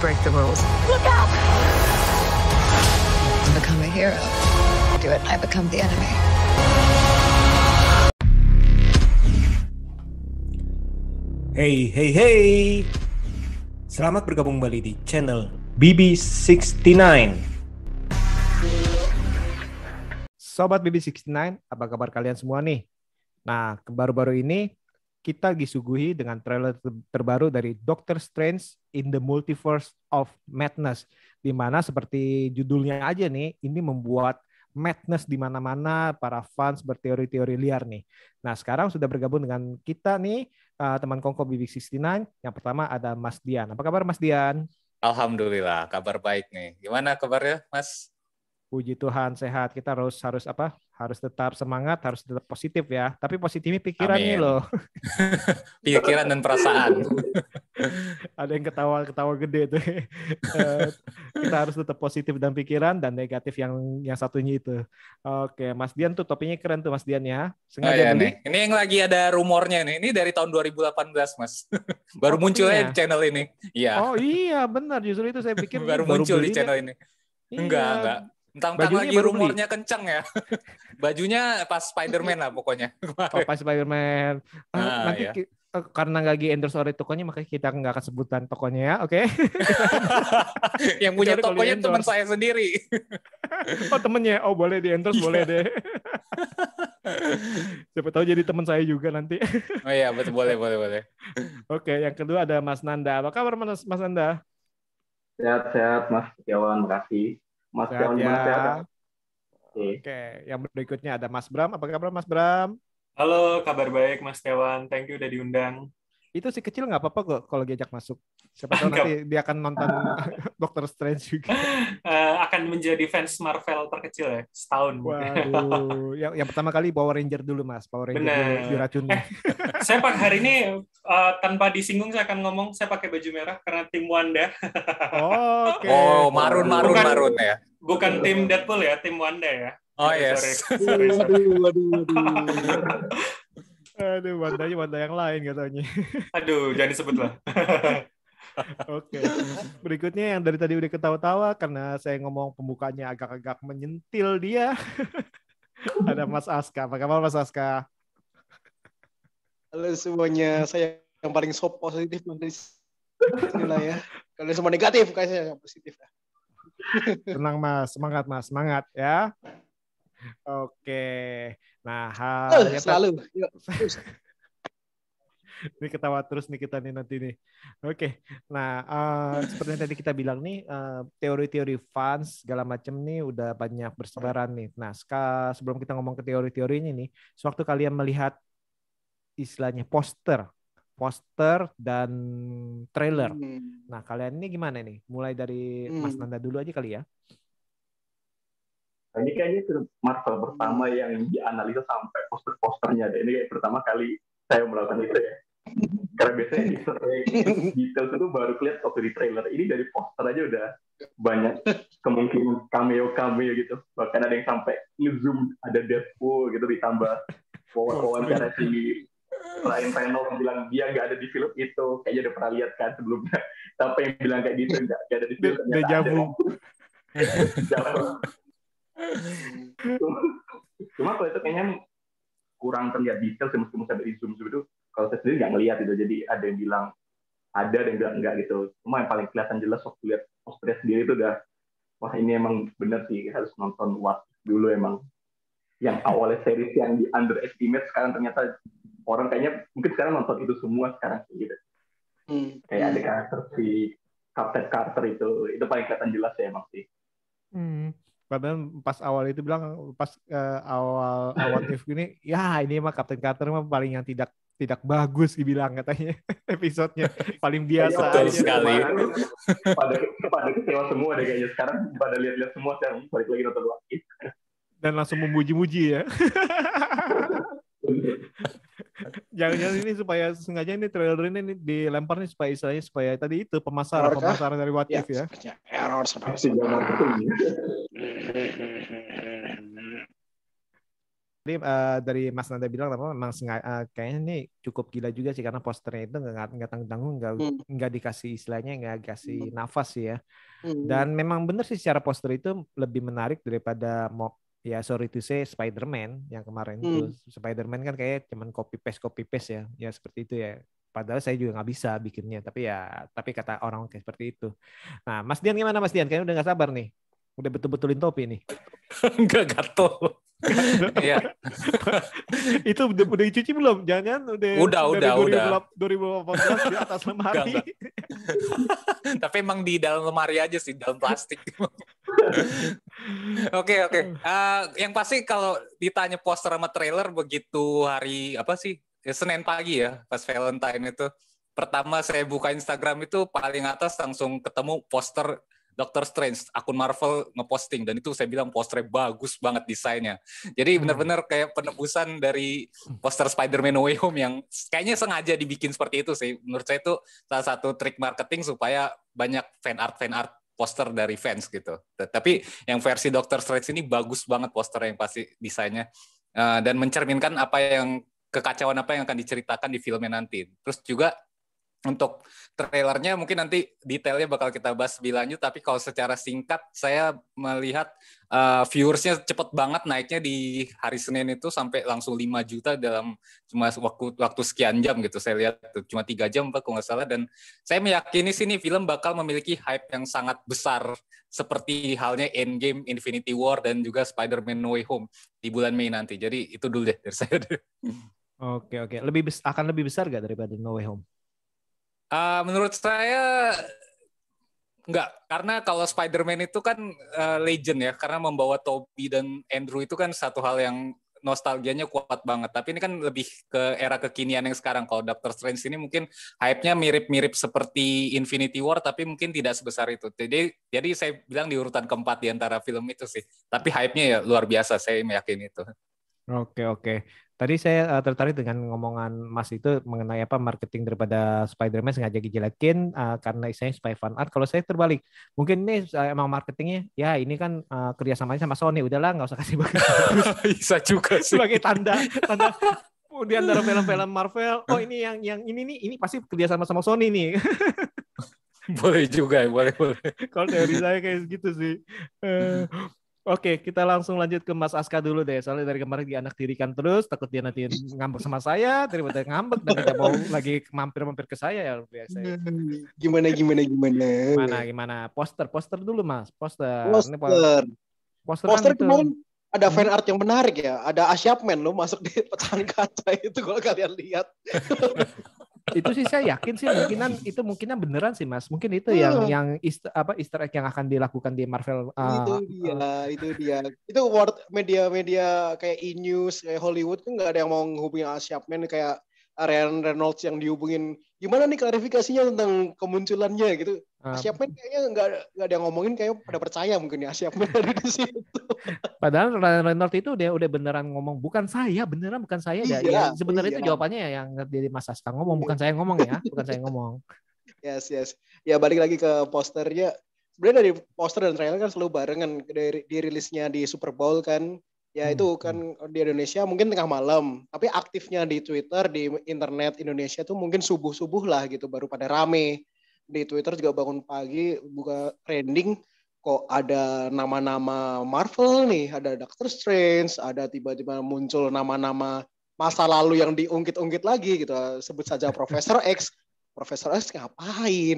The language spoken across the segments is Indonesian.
break the rules. Look out! I become a hero. I do it, I become the enemy. Hey, hey, hey! Selamat bergabung kembali di channel BB69. Sobat BB69, apa kabar kalian semua nih? Nah, baru-baru ini kita disuguhi dengan trailer terbaru dari Doctor Strange in the Multiverse of Madness. Dimana seperti judulnya aja nih, ini membuat madness di mana-mana, para fans berteori-teori liar nih. Nah, sekarang sudah bergabung dengan kita nih, teman kongko BB69. Yang pertama ada Mas Dian. Apa kabar Mas Dian? Alhamdulillah, kabar baik nih. Gimana kabarnya, Mas? Puji Tuhan sehat. Kita harus apa? Harus tetap semangat, harus tetap positif ya. Tapi positifnya pikirannya loh. Pikiran dan perasaan. Ada yang ketawa-ketawa gede tuh. Kita harus tetap positif dan pikiran, dan negatif yang satunya itu. Oke, Mas Dian tuh topinya keren tuh Mas Dian ya. Sengaja beli. Ini yang lagi ada rumornya nih. Ini dari tahun 2018, Mas. Baru munculnya di channel ini. Iya. Oh iya, benar. Justru itu saya pikir baru muncul di channel ini. Enggak. Tentang lagi rumornya kenceng ya. Bajunya pas Spider-Man lah pokoknya. Oh, pas Spider-Man. Nanti iya. Karena nggak di-endorse oleh tokonya, makanya kita nggak akan sebutan tokonya ya, oke? Okay? Yang punya tokonya teman saya sendiri. Oh temennya, oh boleh di-endorse, boleh deh. Siapa tahu jadi teman saya juga nanti. Oh iya, betul, boleh. Oke, yang kedua ada Mas Nanda. Apa kabar Mas Nanda? Sehat-sehat Mas Setiawan, makasih. Mas Bram, ya. Oke, yang berikutnya ada Mas Bram. Apa kabar Mas Bram? Halo, kabar baik Mas Tewan. Thank you udah diundang. Itu si kecil nggak apa-apa kok kalau diajak masuk. Siapa tahu nanti dia akan nonton Doctor Strange juga. Akan menjadi fans Marvel terkecil ya, setahun. Waduh. yang pertama kali Power Ranger dulu Mas. Power Ranger dulu, diracunnya. Saya pakai hari ini tanpa disinggung saya akan ngomong saya pakai baju merah karena tim Wanda. Oh, okay. Oh, marun ya. Bukan tim Deadpool ya, tim Wanda ya. Oh ya. Yes. Aduh, Wanda yang lain katanya. Aduh, jangan disebut lah. Oke. Berikutnya yang dari tadi udah ketawa-tawa karena saya ngomong pembukaannya agak-agak menyentil dia. Ada Mas Aska. Apa kabar Mas Aska? Halo semuanya, saya yang paling soft positif dari sini lah ya. Kalau semua negatif, kayaknya yang positif lah. Tenang Mas, semangat ya. Oke, nah selalu. Ini ketawa terus nih kita nih nanti nih. Oke, nah seperti yang tadi kita bilang nih, teori-teori fans segala macam nih udah banyak bersebaran nih. Nah sebelum kita ngomong ke teori-teorinya nih, sewaktu kalian melihat istilahnya poster dan trailer. Nah, kalian ini gimana nih? Mulai dari Mas Nanda dulu aja kali ya. Ini kayaknya film Marvel pertama yang dianalisa sampai poster-posternya. Ini kayak pertama kali saya melakukan itu ya. Karena biasanya detail itu baru kelihatan waktu di trailer. Ini dari poster aja udah banyak kemungkinan cameo gitu. Bahkan ada yang sampai nge-zoom ada Deadpool gitu ditambah wawancara si Ryan Reynolds bilang dia nggak ada di film itu, kayaknya udah pernah lihat kan sebelumnya. Siapa yang bilang kayak gitu nggak ada di film? Udah jamu. Cuma kalau itu kayaknya kurang terlihat detail sih meskipun sampai di zoom itu. Kalau saya sendiri nggak ngelihat itu, jadi ada yang bilang ada yang bilang nggak gitu. Cuma yang paling kelihatan jelas waktu lihat posternya sendiri itu udah, wah ini emang bener sih harus nonton What dulu emang. Yang awalnya series yang di underestimate sekarang ternyata orang kayaknya mungkin sekarang nonton itu semua sekarang gitu. Kayak ada karakter si Captain Carter itu paling kelihatan jelas ya emang sih. Padahal pas awal itu bilang pas awal What If gini, ya ini mah Captain Carter mah paling yang tidak bagus dibilang katanya episodenya paling biasa. Betul sekali. Pada kecewa semua deh kayaknya sekarang pada lihat-lihat semua sekarang balik lagi nonton What If. Dan langsung memuji-muji ya. Jangan-jangan ini supaya sengaja ini trailer ini dilempar nih supaya istilahnya supaya tadi itu pemasaran dari What If ya. Error seperti zaman itu. Jadi dari Mas Nanda bilang memang kayaknya ini cukup gila juga sih, karena posternya itu nggak tanggung-tanggung, nggak dikasih istilahnya, nggak kasih nafas sih ya. Dan memang benar sih secara poster itu lebih menarik daripada ya sorry to say Spider-Man yang kemarin itu. Spider-Man kan kayak cuman copy paste ya seperti itu ya. Padahal saya juga nggak bisa bikinnya, tapi kata orang kayak seperti itu. Nah, Mas Dian gimana Mas Dian? Kayaknya udah nggak sabar nih. Udah betul-betulin topi nih. Enggak gatel. Iya. Itu udah dicuci belum? Jangan udah 2018 di atas lemari. Tapi emang di dalam lemari aja sih, dalam plastik. Oke. Yang pasti kalau ditanya poster sama trailer begitu hari apa sih? Ya, Senin pagi ya, pas Valentine itu. Pertama saya buka Instagram itu paling atas langsung ketemu poster Doctor Strange, akun Marvel ngeposting, dan itu saya bilang posternya bagus banget desainnya. Jadi benar-benar kayak penebusan dari poster Spider-Man No Way Home yang kayaknya sengaja dibikin seperti itu sih. Menurut saya itu salah satu trik marketing supaya banyak fan art poster dari fans gitu. Tapi yang versi Doctor Strange ini bagus banget posternya, yang pasti desainnya dan mencerminkan kekacauan apa yang akan diceritakan di filmnya nanti. Terus juga untuk trailernya mungkin nanti detailnya bakal kita bahas lebih lanjut, tapi kalau secara singkat saya melihat viewersnya cepet banget naiknya di hari Senin itu sampai langsung 5 juta dalam cuma waktu sekian jam gitu. Saya lihat cuma 3 jam kalau nggak salah, dan saya meyakini sini film bakal memiliki hype yang sangat besar seperti halnya Endgame, Infinity War, dan juga Spider-Man No Way Home di bulan Mei nanti. Jadi itu dulu deh dari saya. Oke. Akan lebih besar nggak daripada No Way Home? Menurut saya enggak, karena kalau Spider-Man itu kan legend ya, karena membawa Toby dan Andrew itu kan satu hal yang nostalgianya kuat banget. Tapi ini kan lebih ke era kekinian yang sekarang. Kalau Doctor Strange ini mungkin hype-nya mirip-mirip seperti Infinity War, tapi mungkin tidak sebesar itu. Jadi saya bilang di urutan keempat di antara film itu sih. Tapi hype-nya ya luar biasa, saya meyakini itu. Oke. Tadi saya tertarik dengan ngomongan Mas itu mengenai marketing daripada Spider-Man sengaja dijelekin karena isinya spy fan art. Kalau saya terbalik, mungkin ini emang marketingnya ya ini kan kerjasamanya sama Sony, udahlah nggak usah kasih bagus. Bisa juga sih. Sebagai tanda di antara film-film Marvel, oh ini yang ini nih, ini pasti kerjasama sama Sony nih. Boleh juga, boleh. Kalau teori saya kayak gitu sih. Oke, kita langsung lanjut ke Mas Aska dulu deh. Soalnya dari kemarin dia anak tirikan terus, takut dia nanti ngambek sama saya, daripada ngambek dan tidak mau lagi mampir-mampir ke saya ya biasa. Gimana? Poster dulu Mas, Poster kan kemarin ada fan art yang menarik ya. Ada Asyapman loh masuk di pecahan kaca itu kalau kalian lihat. Itu sih saya yakin sih mungkinan beneran sih Mas. Mungkin itu yang Easter egg yang akan dilakukan di Marvel. Itu dia. Itu media-media kayak E-News, kayak Hollywood tuh nggak ada yang mau menghubungi Asyapman, kayak Ryan Reynolds yang dihubungin. Gimana nih klarifikasinya tentang kemunculannya gitu. Asyapman kayaknya nggak ada yang ngomongin, kayaknya pada percaya mungkin ya Asyapman ada di situ. Padahal Ryan Reynolds itu udah beneran ngomong bukan saya. Iya, sebenarnya itu jawabannya yang dari Mas Aska ngomong, bukan saya ngomong. Yes. Ya balik lagi ke posternya. Sebenarnya dari poster dan trailer kan selalu barengan dari dirilisnya di Super Bowl kan. Ya itu kan di Indonesia mungkin tengah malam, tapi aktifnya di Twitter, di internet Indonesia tuh mungkin subuh-subuh lah gitu, baru pada rame. Di Twitter juga bangun pagi, buka trending, kok ada nama-nama Marvel nih, ada Doctor Strange, ada tiba-tiba muncul nama-nama masa lalu yang diungkit-ungkit lagi gitu. Sebut saja Professor X ngapain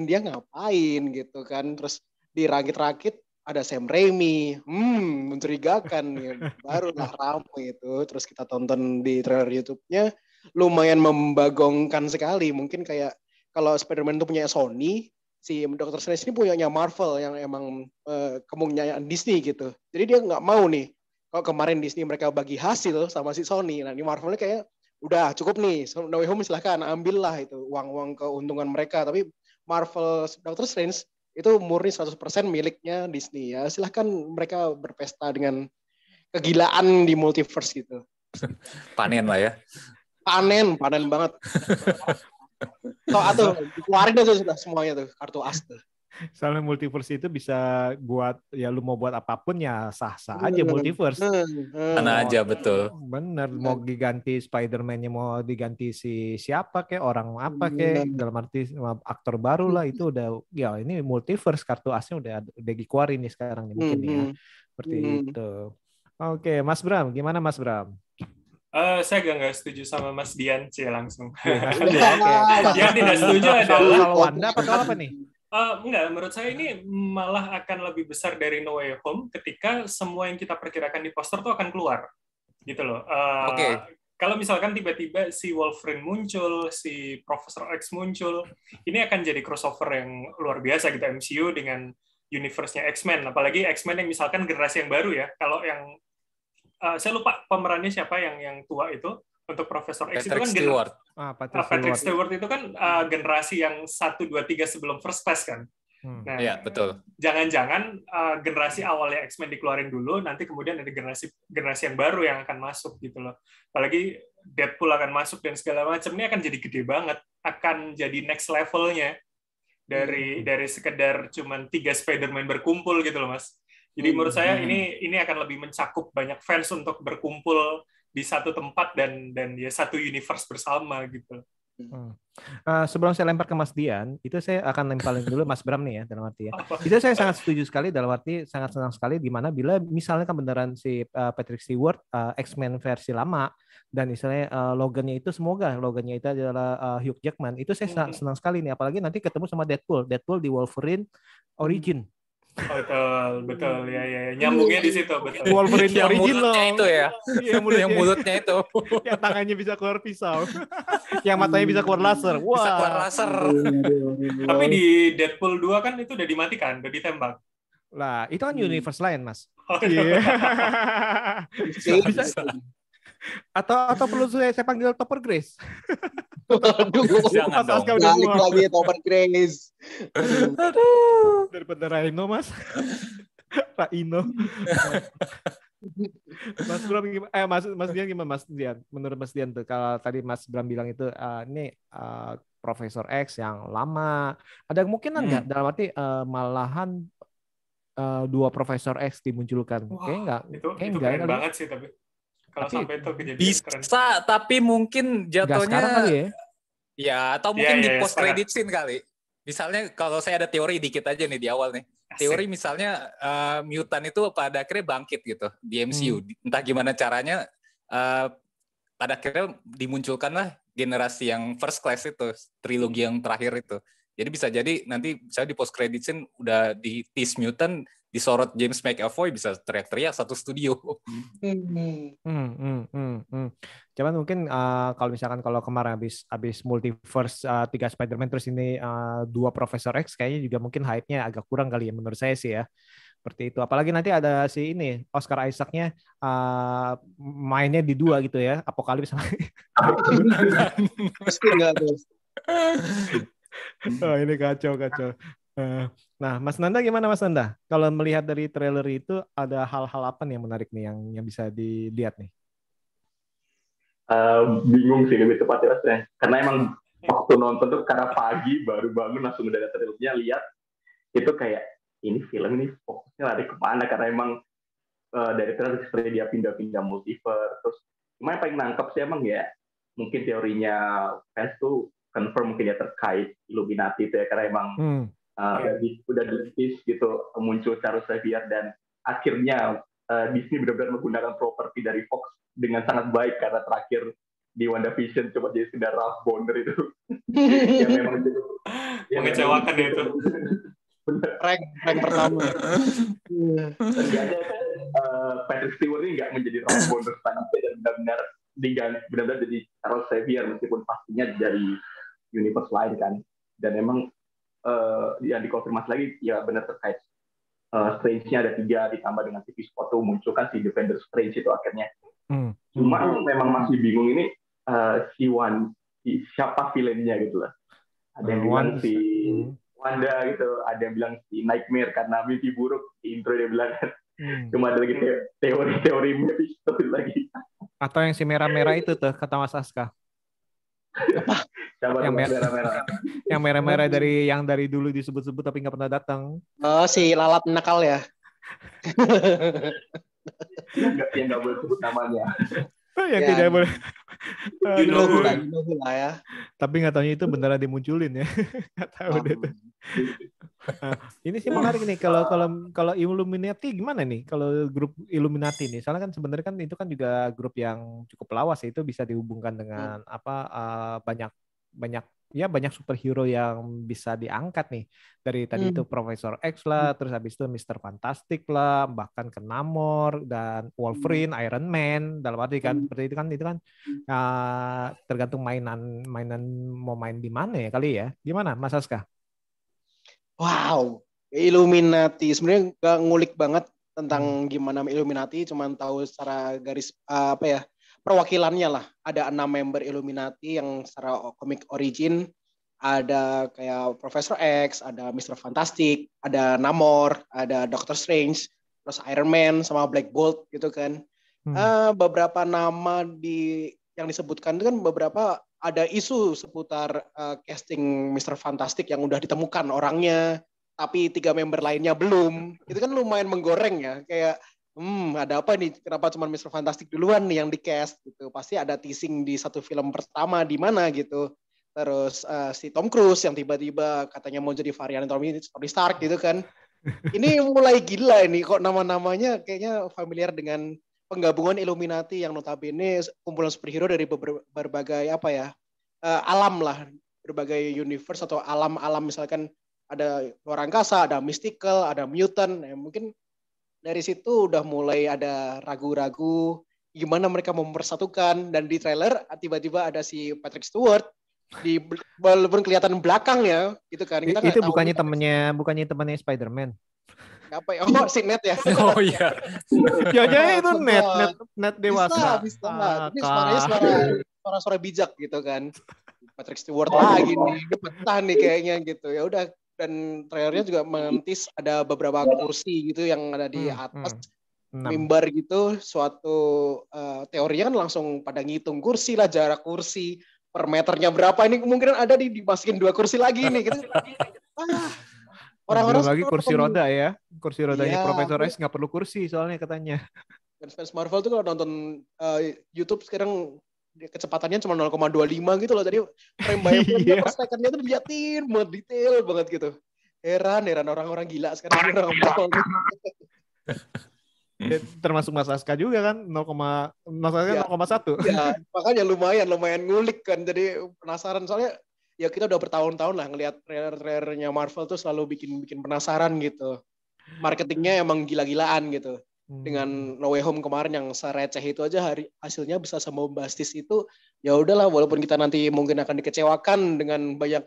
gitu kan, terus dirakit-rakit. Ada Sam Raimi, mencurigakan, ya. Barulah ramai itu. Terus kita tonton di trailer YouTube-nya, lumayan membagongkan sekali. Mungkin kayak kalau Spider-Man itu punya Sony, si Dr. Strange ini punyanya Marvel yang emang kemunyaan Disney gitu. Jadi dia nggak mau nih. Kalau kemarin Disney mereka bagi hasil sama si Sony, nah ini Marvel-nya kayak udah cukup nih. No Way Home silahkan ambillah itu uang-uang keuntungan mereka. Tapi Marvel Dr. Strange itu murni 100% miliknya Disney ya. Silahkan mereka berpesta dengan kegilaan di multiverse gitu. Panen lah ya. Panen banget. Atau keluarin aja sudah semuanya tuh kartu as tuh. Soalnya multiverse itu bisa buat, ya lu mau buat apapun ya sah-sah aja multiverse. Mana aja, betul. Bener, mau diganti Spider-Man-nya, mau diganti si siapa kayak orang apa kayak, dalam arti aktor baru lah, itu udah, ya ini multiverse, kartu asnya udah dikeluarin nih sekarang nih mungkin ya. Seperti itu. Oke, Mas Bram, gimana Mas Bram? Saya nggak setuju sama Mas Dian sih langsung. Yang tidak setuju adalah kalau Wanda apa nih? Enggak, menurut saya ini malah akan lebih besar dari No Way Home ketika semua yang kita perkirakan di poster tuh akan keluar, gitu loh. Okay. Kalau misalkan tiba-tiba si Wolverine muncul, si Professor X muncul, ini akan jadi crossover yang luar biasa gitu MCU dengan universe-nya X-Men. Apalagi X-Men yang misalkan generasi yang baru ya. Kalau yang saya lupa pemerannya siapa yang tua itu untuk Profesor X Patrick itu kan Stewart. Patrick Stewart itu kan generasi yang 1, 2, 3 sebelum First Class kan. Nah, ya, betul. Jangan-jangan generasi awalnya X-Men dikeluarin dulu, nanti kemudian ada generasi yang baru yang akan masuk gitu loh. Apalagi Deadpool akan masuk dan segala macam, ini akan jadi gede banget, akan jadi next levelnya dari sekedar cuman 3 Spider-Man berkumpul gitu loh, Mas. Jadi menurut saya ini akan lebih mencakup banyak fans untuk berkumpul di satu tempat dan ya satu universe bersama gitu. Sebelum saya lempar ke Mas Dian, itu saya akan lemparin dulu Mas Bram nih ya, dalam arti ya. Itu saya sangat setuju sekali, dalam arti sangat senang sekali dimana bila misalnya kan beneran si Patrick Stewart X-Men versi lama dan istilahnya logannya itu, semoga logannya itu adalah Hugh Jackman, itu saya sangat senang sekali nih, apalagi nanti ketemu sama Deadpool di Wolverine Origin. Betul ya nyambungnya di situ, betul. Wolverine yang mulutnya itu ya, yang mulutnya itu, yang tangannya bisa keluar pisau, yang matanya bisa keluar laser, wah. Bisa keluar laser. Tapi di Deadpool 2 kan itu udah dimatikan, udah ditembak. Lah itu kan universe lain, Mas. Iya. Bisa. Atau perlu saya panggil Topper Grace. Jangan dong. Balik lagi Topper Grace. Aduh. Daripada Raino, Mas. Raino. Mas Bram gimana? Mas Dian gimana, Mas Dian? Menurut Mas Dian tuh, kalau tadi Mas Bram bilang itu ini Profesor X yang lama, ada kemungkinan nggak dalam arti malahan 2 Profesor X dimunculkan? Kayaknya nggak. Itu keren banget sih tapi. Kalau sampai itu kejadian bisa, keren. Tapi mungkin jatuhnya kali ya atau mungkin di post credit scene kali. Misalnya kalau saya ada teori dikit aja nih di awal nih. Teori misalnya mutan itu pada akhirnya bangkit gitu di MCU. Entah gimana caranya pada akhirnya dimunculkanlah generasi yang First Class itu, trilogi yang terakhir itu. Jadi bisa jadi nanti misalnya di post credit scene udah di tease mutant, disorot James McAvoy, bisa teriak-teriak satu studio. Cuman mungkin kalau misalkan kalau kemarin habis multiverse 3 Spider-Man terus ini 2 Profesor X, kayaknya juga mungkin hype-nya agak kurang kali ya menurut saya sih ya. Seperti itu. Apalagi nanti ada si ini Oscar Isaac-nya mainnya di 2 gitu ya. Apokalips sama. Pasti enggak tuh. Oh, ini kacau. Nah, Mas Nanda gimana Mas Nanda? Kalau melihat dari trailer itu ada hal-hal apa nih yang menarik nih yang bisa dilihat nih? Bingung sih lebih tepatnya rasanya. Karena emang waktu nonton tuh karena pagi baru bangun langsung udah ada trailernya lihat itu kayak ini film ini fokusnya lari kemana? Karena emang dari trailer dia pindah-pindah multiverse. Terus cuma yang paling nangkep sih emang ya mungkin teorinya fans tuh confirm mungkin ya terkait Illuminati itu ya karena emang udah di gitu muncul Charles Xavier dan akhirnya Disney benar-benar menggunakan properti dari Fox dengan sangat baik karena terakhir di WandaVision coba jadi sekedar Ralph Bonner itu yang memang mengecewakan ya itu rank pertama ternyata Patrick Stewart ini nggak menjadi Ralph Bonner tapi benar-benar jadi Charles Xavier meskipun pastinya dari universe lain kan dan emang yang dikonfirmasi lagi ya benar terkait Strange-nya ada 3 ditambah dengan TV Spot tuh munculkan si Defender Strange itu akhirnya cuma memang masih bingung ini siapa villain-nya gitu lah ada yang bilang si Wanda gitu ada yang bilang si Nightmare karena mimpi buruk di intro dia bilang kan cuma ada lagi teori-teori mimpi lagi atau yang si merah-merah itu tuh kata Mas Aska Yang merah-merah. Yang merah-merah dari yang dari dulu disebut-sebut tapi nggak pernah datang. Oh, si lalat nakal ya. Yang nggak boleh sebut namanya. Yang ya, tidak boleh. Dinohu lah ya. Tapi nggak tahunya itu beneran dimunculin ya. Nggak tahu deh. Nah, ini sih menarik nih kalau Illuminati gimana nih kalau grup Illuminati nih. Soalnya kan sebenarnya kan itu kan juga grup yang cukup lawas ya, itu bisa dihubungkan dengan banyak superhero yang bisa diangkat nih. Dari tadi itu Professor X lah, terus habis itu Mister Fantastic lah, bahkan ke Namor dan Wolverine, Iron Man, dalam arti kan seperti itu kan tergantung mainan mau main di mana ya kali ya. Gimana Mas Aska? Wow, Illuminati sebenarnya nggak ngulik banget tentang gimana Illuminati, cuman tahu secara garis perwakilannya lah. Ada 6 member Illuminati yang secara komik origin ada kayak Professor X, ada Mister Fantastic, ada Namor, ada Doctor Strange, terus Iron Man sama Black Bolt gitu kan. Beberapa nama yang disebutkan itu kan beberapa ada isu seputar casting Mister Fantastic yang udah ditemukan orangnya, tapi 3 member lainnya belum. Itu kan lumayan menggoreng ya, kayak ada apa nih? Kenapa cuma Mr. Fantastic duluan nih yang di-cast gitu? Pasti ada teasing di satu film pertama di mana gitu. Terus si Tom Cruise yang tiba-tiba katanya mau jadi varian Tony Stark gitu kan. Ini mulai gila ini, kok nama-namanya kayaknya familiar dengan penggabungan Illuminati yang notabene kumpulan superhero dari berbagai alam lah, berbagai universe atau alam-alam, misalkan ada luar angkasa, ada mystical, ada mutant. Mungkin dari situ udah mulai ada ragu-ragu gimana mereka mempersatukan. Dan di trailer tiba-tiba ada si Patrick Stewart di walaupun kelihatan belakang ya gitu kan. Kita itu bukannya temannya Spider-Man. Apa ya? Oh, si Ned ya. Oh iya. Ya itu Ned dewasa. Bisa. Ini suara bijak gitu kan. Patrick Stewart lagi nih, betah nih kayaknya gitu. Ya udah. Dan trailernya juga mentis ada beberapa kursi gitu yang ada di atas mimbar gitu. Suatu teorinya kan langsung pada ngitung kursi lah, jarak kursi per meternya berapa. Ini kemungkinan ada dimasukin 2 kursi lagi nih gitu. Orang-orang lagi kursi roda ya. Kursi rodanya Profesor X nggak perlu kursi soalnya katanya. Dan fans Marvel tuh kalau nonton YouTube sekarang kecepatannya cuma 0,25 gitu loh. Jadi frame by frame per second-nya tuh diliatin banget, detail banget gitu. Heran orang-orang gila sekarang. Termasuk Mas Aska juga kan 0,1. Ya, makanya lumayan ngulik kan. Jadi penasaran soalnya ya kita udah bertahun-tahun lah ngelihat trailer-trailernya Marvel tuh selalu bikin penasaran gitu. Marketingnya emang gila-gilaan gitu. Dengan No Way Home kemarin yang sereceh itu aja hasilnya bisa sebombastis itu, ya udahlah walaupun kita nanti mungkin akan dikecewakan dengan banyak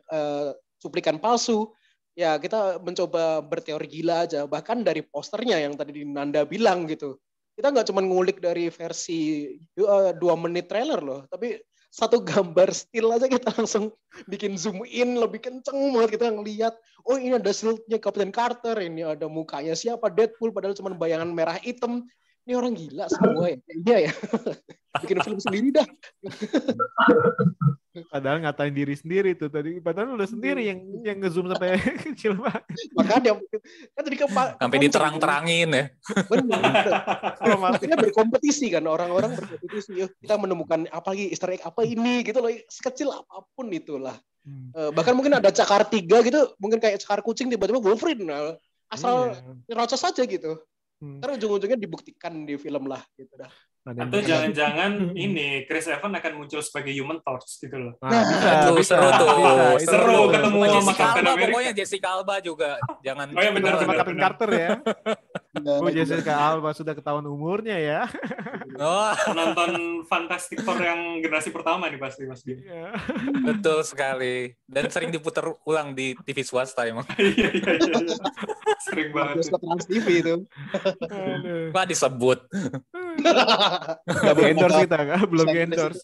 cuplikan palsu, ya kita mencoba berteori gila aja. Bahkan dari posternya yang tadi Nanda bilang gitu, kita nggak cuma ngulik dari versi 2 menit trailer loh, tapi satu gambar still aja kita langsung bikin zoom in lebih kenceng banget. Kita ngelihat, oh ini ada silhouetnya Captain Carter, ini ada mukanya siapa Deadpool, padahal cuma bayangan merah hitam. Ini orang gila semua ya. Iya ya. Bikin film sendiri dah. Padahal ngatain diri sendiri tuh tadi. Padahal udah sendiri yang ngezoom sampai kecil banget. Makanya kan tadi sampai diterang-terangin ya. Benar. Maksudnya berkompetisi kan, orang-orang berkompetisi. Kita menemukan apa lagi Easter egg apa ini gitu loh. Sekecil apapun itulah. Bahkan mungkin ada cakar 3 gitu, mungkin kayak cakar kucing tiba-tiba Wolverine asal nyerocos aja gitu. Karena ujung-ujungnya dibuktikan di film lah gitu dah. Atau jangan-jangan ini Chris Evans akan muncul sebagai Human Torch gitu loh. Nah, seru ketemu sama Captain America. Pokoknya Jessica Alba juga jangan. Oh ya benar sama Captain Carter ya. Oh Jessica Alba sudah ketahuan umurnya ya. Oh, nonton Fantastic Four yang generasi pertama nih pasti Mas Bim. Betul sekali. Dan sering diputar ulang di TV swasta emang. Iya. Sering banget. Trans TV itu. Pak disebut. Belum endorse kita kan? Belum endorse.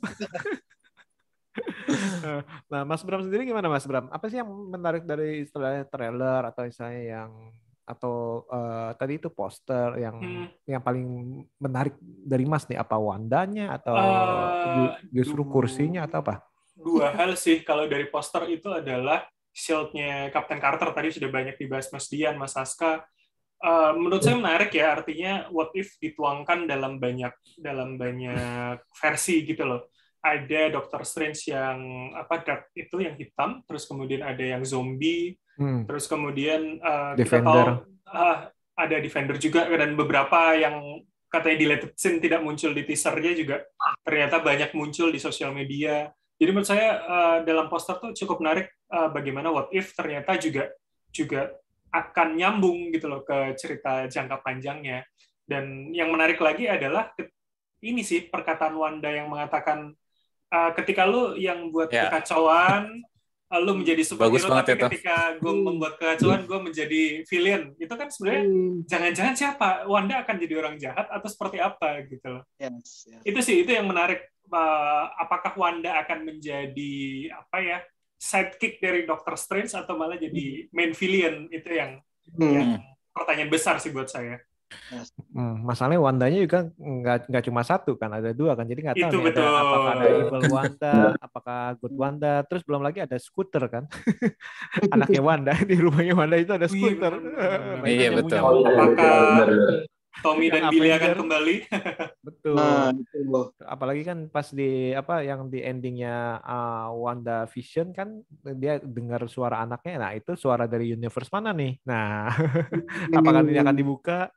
Nah, Mas Bram sendiri gimana Mas Bram? Apa sih yang menarik dari istilahnya trailer atau istilahnya tadi itu poster yang paling menarik dari Mas nih? Apa Wandanya atau justru kursinya atau apa? dua hal sih kalau dari poster itu adalah shield-nya Captain Carter, tadi sudah banyak dibahas Mas Dian, Mas Aska. Menurut saya menarik ya, artinya What If dituangkan dalam banyak versi gitu loh. Ada Doctor Strange yang dark itu yang hitam, terus kemudian ada yang zombie, terus kemudian kita tahu ada Defender juga, dan beberapa yang katanya deleted scene tidak muncul di teasernya juga ternyata banyak muncul di sosial media. Jadi menurut saya dalam poster tuh cukup menarik bagaimana What If ternyata juga akan nyambung gitu loh ke cerita jangka panjangnya. Dan yang menarik lagi adalah ini sih perkataan Wanda yang mengatakan ketika lu yang buat kekacauan, lu menjadi superhero, tapi ketika gue membuat kekacauan, gue menjadi villain. Itu kan sebenarnya jangan-jangan siapa? Wanda akan jadi orang jahat atau seperti apa gitu loh. Yes, yes. Itu sih, itu yang menarik. Apakah Wanda akan menjadi sidekick dari Doctor Strange atau malah jadi main villain? Itu yang pertanyaan besar sih buat saya. Masalahnya Wandanya juga nggak cuma satu kan, ada dua kan, jadi nggak tahu nih, apakah ada evil Wanda, apakah good Wanda, terus belum lagi ada Scooter kan, anaknya Wanda, di rumahnya Wanda itu ada Scooter. Iya betul. Apakah Tommy dan Billy akan kembali? Betul. Apalagi kan pas di yang di endingnya Wanda Vision kan dia dengar suara anaknya, nah itu suara dari universe mana nih? Nah, apakah ini akan dibuka?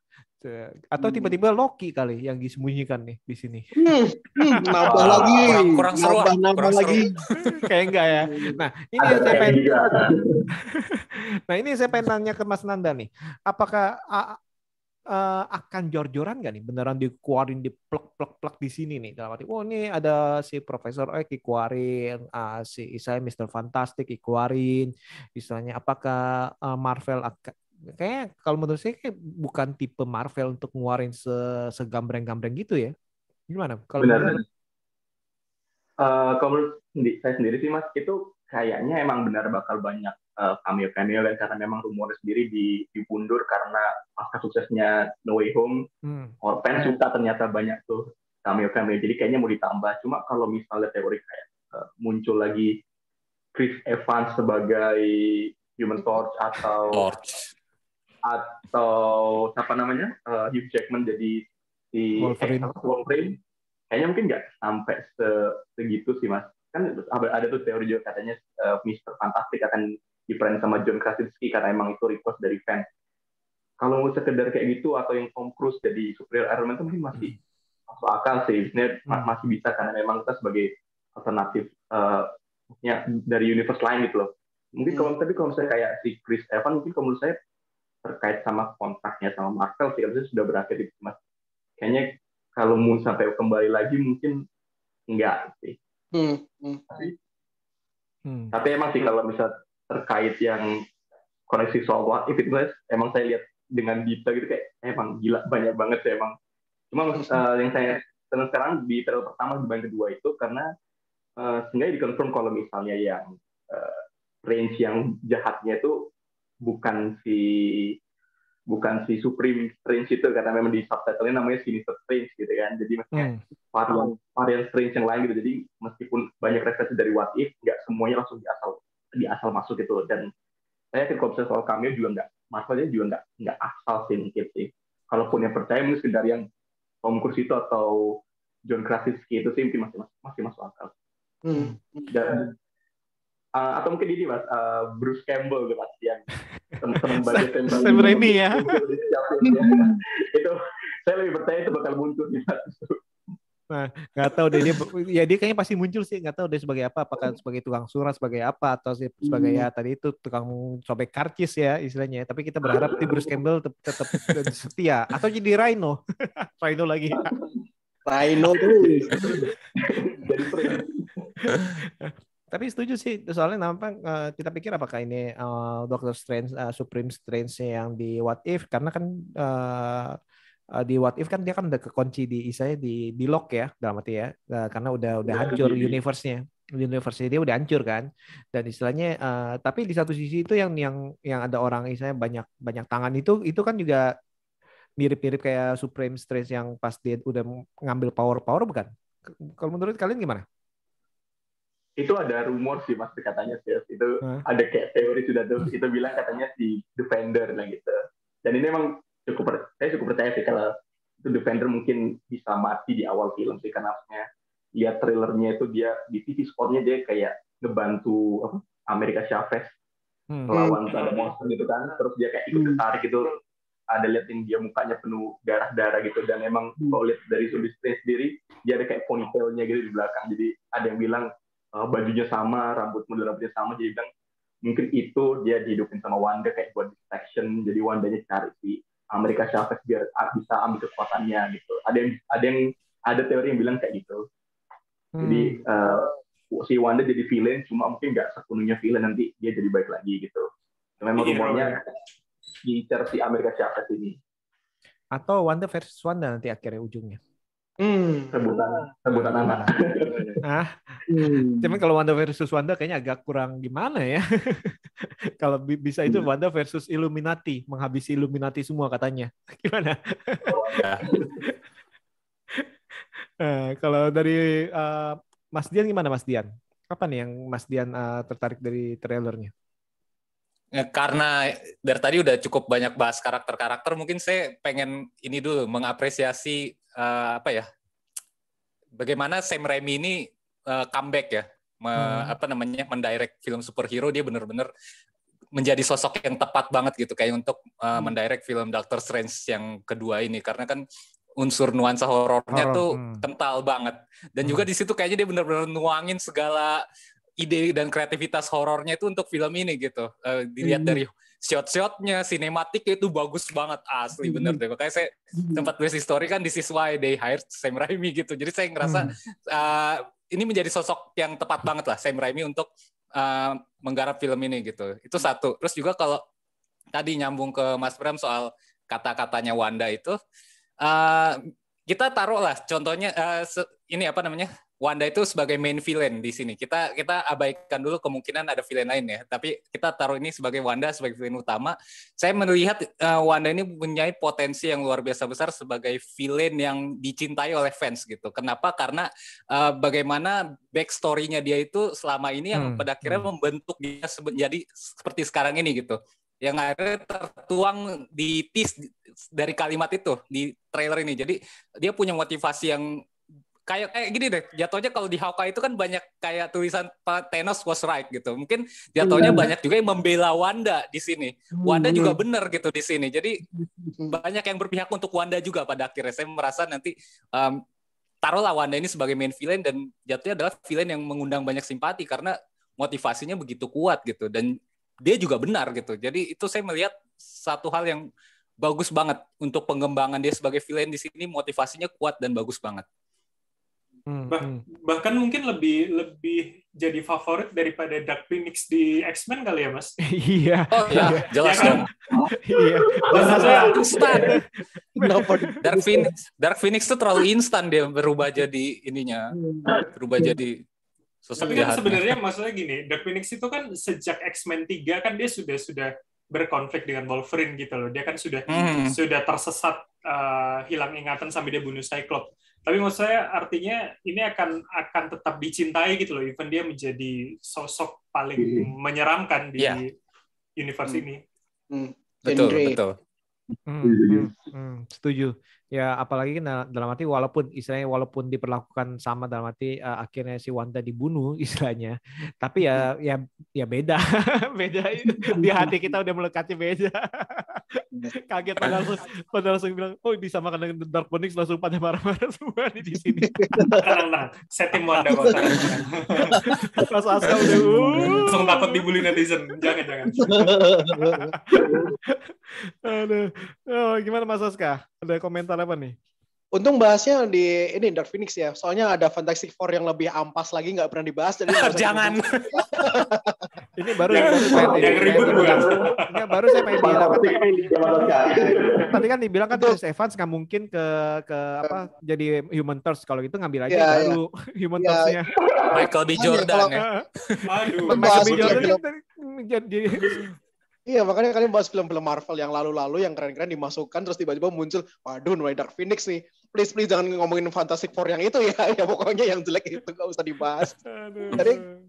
Atau tiba-tiba Loki kali yang disembunyikan nih di sini. Nambah lagi, kurang seru, nambah lagi. Kayak enggak ya. Nah, ini yang saya pengen. Nah, ini saya pengen nanya ke Mas Nanda nih. Apakah akan jor-joran nggak nih? Beneran dikeluarin, diplek-plek-plek di sini nih dalam arti, ini ada si Profesor X dikeluarin, si Isai Mister Fantastic dikeluarin, misalnya apakah Marvel akan, kayaknya kalau menurut saya kayak bukan tipe Marvel untuk ngeluarin segambreng-gambreng gitu ya. Gimana? Kalau saya sendiri sih Mas, itu kayaknya emang benar bakal banyak cameo dan karena memang rumornya sendiri dipundur karena pasca suksesnya No Way Home, fans suka ternyata banyak tuh cameo, jadi kayaknya mau ditambah. Cuma kalau misalnya teori kayak muncul lagi Chris Evans sebagai Human Torch atau apa namanya Hugh Jackman jadi si Wolverine, kayaknya mungkin nggak sampai segitu sih Mas. Kan ada tuh teori juga katanya Mister Fantastic akan diperan sama John Krasinski karena emang itu request dari fans. Kalau mau sekedar kayak gitu atau yang Tom Cruise jadi Superior Iron Man itu mungkin masih masuk akal sih, masih bisa karena memang kita sebagai alternatif dari universe lain gitu loh. Mungkin kalau misalnya kayak si Chris Evans, mungkin kalau menurut saya terkait sama kontaknya sama Marvel sih harusnya sudah berakhir itu Mas. Kayaknya kalau mau sampai kembali lagi mungkin enggak sih. Tapi emang sih kalau misal terkait yang koneksi soal What If, emang saya lihat dengan detail gitu kayak emang gila banyak banget sih emang. Cuma yang saya senang sekarang di trailer pertama dibanding kedua itu karena seenggaknya dikonfirm kalau misalnya yang range yang jahatnya itu bukan si Supreme Strange itu, karena memang di subtitlenya namanya Sinister Strange gitu kan, jadi maksudnya varian Strange yang lain gitu. Jadi meskipun banyak referensi dari What If, nggak semuanya langsung diasal masuk gitu. Dan saya ke konsen soal cameo juga nggak asal sih mungkin sih. Kalaupun yang percaya mungkin dari yang Tom Cruise itu atau John Krasinski itu sih mungkin masih masuk akal. Dan atau mungkin ini Mas, Bruce Campbell gitu pasti yang teman-teman budget Sam Raimi ya. Itu saya lebih percaya itu bakal muncul di situ. Nah, nggak tahu deh dia kayaknya pasti muncul sih, nggak tahu dia sebagai apa, apakah sebagai tukang surat, sebagai apa, atau sebagai tadi itu tukang cobek karcis ya istilahnya. Tapi kita berharap di Bruce Campbell tetap setia atau jadi Rhino. Rhino lagi. Rhino tuh. Jadi Rhino. Tapi setuju sih, soalnya nampak kita pikir apakah ini Doctor Strange, Supreme Strange yang di What If, karena kan di What If kan dia kan udah kekunci di isanya di lock ya dalam arti ya, karena udah hancur universe-nya dia udah hancur kan, dan istilahnya tapi di satu sisi itu yang ada orang istilahnya banyak tangan itu kan juga mirip-mirip kayak Supreme Strange yang pas dia udah ngambil power bukan? Kalau menurut kalian gimana? Itu ada rumor sih Mas, katanya sih itu ada kayak teori sudah tuh, itu bilang katanya si Defender lah gitu. Dan ini memang saya cukup percaya sih kalau itu Defender mungkin bisa mati di awal film sih, karena lihat trailernya itu dia di TV skornya dia kayak ngebantu apa America Chavez lawan ada monster gitu kan, terus dia kayak ikut ketarik gitu, ada liatin dia mukanya penuh darah-darah gitu, dan emang kalau lihat dari Zombie Strange sendiri dia ada kayak ponytail-nya gitu di belakang, jadi ada yang bilang bajunya sama, rambut model rambutnya sama, jadi bilang mungkin itu dia dihidupin sama Wanda kayak buat distraction, jadi Wandanya cari si America Chavez biar bisa ambil kekuatannya gitu. Ada teori yang bilang kayak gitu. Jadi si Wanda jadi villain, cuma mungkin nggak sepenuhnya villain, nanti dia jadi baik lagi gitu. Memang rumornya diincar si America Chavez ini. Atau Wanda versus Wanda nanti akhirnya ujungnya. Sebutan anak. Cuman kalau Wanda versus Wanda kayaknya agak kurang gimana ya. Kalau bisa itu Wanda versus Illuminati, menghabisi Illuminati semua katanya. Gimana? Kalau dari Mas Dian gimana Mas Dian? Apa nih yang Mas Dian tertarik dari trailernya? Karena dari tadi udah cukup banyak bahas karakter-karakter, mungkin saya pengen ini dulu mengapresiasi bagaimana Sam Raimi ini comeback ya, mendirect film superhero, dia benar-benar menjadi sosok yang tepat banget gitu kayak untuk mendirect film Doctor Strange yang kedua ini, karena kan unsur nuansa horornya tuh kental banget, dan juga di situ kayaknya dia benar-benar nuangin segala ide dan kreativitas horornya itu untuk film ini gitu. Dilihat dari shot-shotnya, sinematik itu bagus banget asli, bener deh. Makanya saya tempat base history kan, this is why they hired Sam Raimi gitu. Jadi saya ngerasa ini menjadi sosok yang tepat banget lah Sam Raimi untuk menggarap film ini gitu. Itu satu. Terus juga kalau tadi nyambung ke Mas Bram soal kata-katanya Wanda itu, kita taruh lah contohnya Wanda itu sebagai main villain di sini. Kita abaikan dulu kemungkinan ada villain lain ya, tapi kita taruh ini sebagai Wanda sebagai villain utama. Saya melihat Wanda ini punya potensi yang luar biasa besar sebagai villain yang dicintai oleh fans gitu. Kenapa? Karena bagaimana backstory-nya dia itu selama ini yang pada akhirnya membentuk dia menjadi seperti sekarang ini gitu. Yang akhirnya tertuang di tease dari kalimat itu di trailer ini. Jadi dia punya motivasi yang kayak gini deh, jatuhnya kalau di Hawkeye itu kan banyak kayak tulisan Thanos was right gitu. Mungkin jatuhnya banyak juga yang membela Wanda di sini. Wanda juga benar gitu di sini. Jadi banyak yang berpihak untuk Wanda juga pada akhirnya. Saya merasa nanti taruhlah Wanda ini sebagai main villain, dan jatuhnya adalah villain yang mengundang banyak simpati karena motivasinya begitu kuat gitu. Dan dia juga benar gitu. Jadi itu saya melihat satu hal yang bagus banget untuk pengembangan dia sebagai villain di sini, motivasinya kuat dan bagus banget. Bahkan mungkin lebih jadi favorit daripada Dark Phoenix di X-Men kali ya Mas? Iya. Oh iya, jelas dong. Iya. Instan. Dark Phoenix tuh terlalu instan, dia berubah jadi ininya. Berubah jadi sosok jahat. Tapi kan sebenarnya maksudnya gini, Dark Phoenix itu kan sejak X-Men 3 kan dia sudah berkonflik dengan Wolverine gitu loh. Dia kan sudah tersesat, hilang ingatan sampai dia bunuh Cyclops. Tapi maksud saya artinya ini akan tetap dicintai gitu loh, even dia menjadi sosok paling menyeramkan di universe ini. Betul. Setuju. Ya apalagi dalam arti walaupun diperlakukan sama dalam arti akhirnya si Wanda dibunuh istilahnya, tapi ya beda di hati kita udah melekatnya beda. Kaget pada langsung bilang, oh disamakan dengan Dark Phoenix, langsung pada marah-marah semua di sini. Tenang, setting Wanda kota. Pas asal udah langsung takut dibully netizen, jangan. Aduh, gimana Mas Aska? Ada komentar apa nih? Untung bahasnya di ini Dark Phoenix ya, soalnya ada Fantastic Four yang lebih ampas lagi nggak pernah dibahas. Jangan. Ini baru yang ribut bukan? Ini baru saya main bilang tadi kan dibilang kan Chris Evans nggak mungkin ke apa jadi Human Torch, kalau gitu ngambil aja baru Human Torch-nya. Michael B Jordan ya. Aduh. Michael B Jordan jadi Iya, makanya kalian bahas film-film Marvel yang lalu-lalu, yang keren-keren dimasukkan, terus tiba-tiba muncul, waduh, No Way Dark Phoenix nih. Please jangan ngomongin Fantastic Four yang itu ya. Ya pokoknya yang jelek itu nggak usah dibahas. Jadi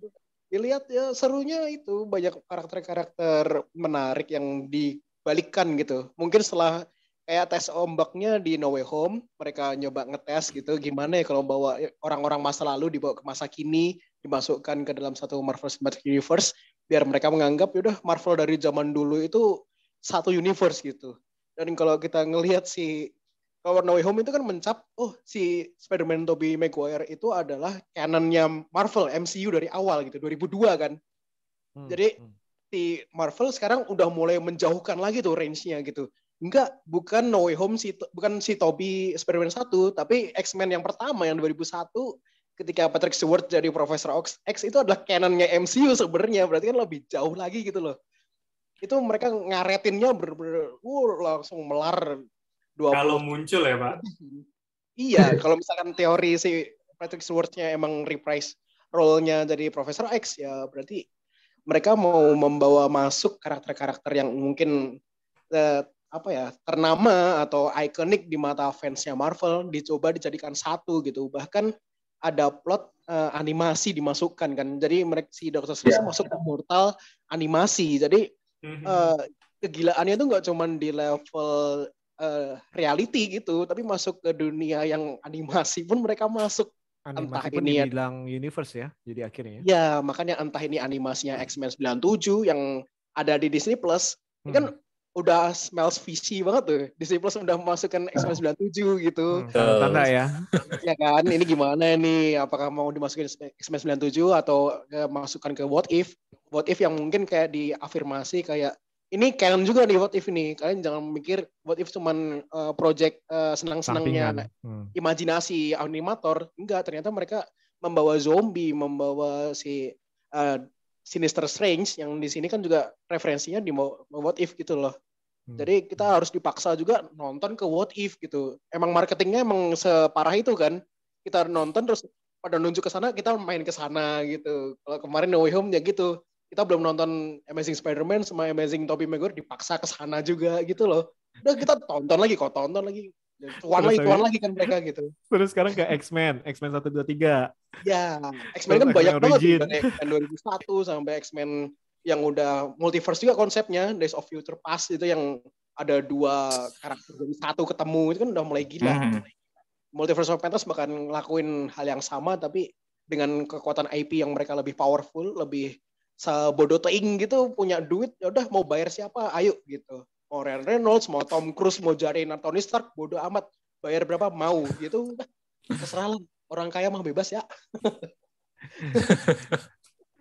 dilihat ya serunya itu, banyak karakter-karakter menarik yang dibalikan gitu. Mungkin setelah kayak tes ombaknya di No Way Home, mereka nyoba ngetes gitu, gimana ya kalau bawa orang-orang masa lalu dibawa ke masa kini, dimasukkan ke dalam satu Marvel Cinematic Universe, biar mereka menganggap yaudah Marvel dari zaman dulu itu satu universe gitu. Dan kalau kita ngelihat si No Way Home itu kan mencap, oh si Spider-Man Tobey Maguire itu adalah canonnya Marvel MCU dari awal gitu, 2002 kan. Jadi si Marvel sekarang udah mulai menjauhkan lagi tuh range-nya gitu. Enggak, bukan No Way Home, bukan si Tobey Spider-Man 1, tapi X-Men yang pertama yang 2001, ketika Patrick Stewart jadi Professor X itu adalah canonnya MCU sebenarnya, berarti kan lebih jauh lagi gitu loh. Itu mereka ngaretinnya bener-bener langsung melar 20. Kalau muncul ya Pak. Iya, kalau misalkan teori si Patrick Stewart-nya emang reprise role-nya jadi Professor X, ya berarti mereka mau membawa masuk karakter-karakter yang mungkin ternama atau ikonik di mata fansnya Marvel, dicoba dijadikan satu gitu. Bahkan ada plot animasi dimasukkan kan. Jadi mereka si Doctor Strange masuk ke portal animasi. Jadi kegilaannya itu nggak cuma di level reality gitu, tapi masuk ke dunia yang animasi pun mereka masuk. Animasi entah pun ini dibilang universe ya, jadi akhirnya. Ya, makanya entah ini animasinya X-Men 97 yang ada di Disney Plus. Ini kan udah smells fishy banget tuh. Disney Plus udah masukkan X-Men 97 gitu. Tanda ya. Ya kan, ini gimana nih? Apakah mau dimasukin X-Men 97 atau masukkan ke What If? What If yang mungkin kayak diafirmasi kayak, ini canon juga nih What If ini. Kalian jangan mikir What If cuman project senang-senangnya imajinasi animator. Enggak, ternyata mereka membawa zombie, membawa si Sinister Strange yang di sini kan juga referensinya di What If gitu loh. Jadi kita harus dipaksa juga nonton ke What If gitu. Emang marketingnya emang separah itu kan. Kita nonton terus pada nunjuk ke sana, kita main ke sana gitu. Kalau kemarin No Way Home ya gitu. Kita belum nonton Amazing Spider-Man sama Amazing Tobey Maguire dipaksa ke sana juga gitu loh. Udah kita tonton lagi. Tuan lagi kan mereka gitu. Terus sekarang ke X-Men 1, 2, 3. Ya, X-Men kan banyak banget dari 2001 sampai X-Men yang udah multiverse juga konsepnya, Days of Future Past itu yang ada 2 karakter jadi satu ketemu, itu kan udah mulai gila. Multiverse of Madness bahkan ngelakuin hal yang sama tapi dengan kekuatan IP yang mereka lebih powerful, lebih sebodoh teing gitu, punya duit, ya udah mau bayar siapa, ayo gitu. Mau Ryan Reynolds, mau Tom Cruise, mau jariin Tony Stark, bodo amat. Bayar berapa mau gitu. Terserah lah. Orang kaya mah bebas ya.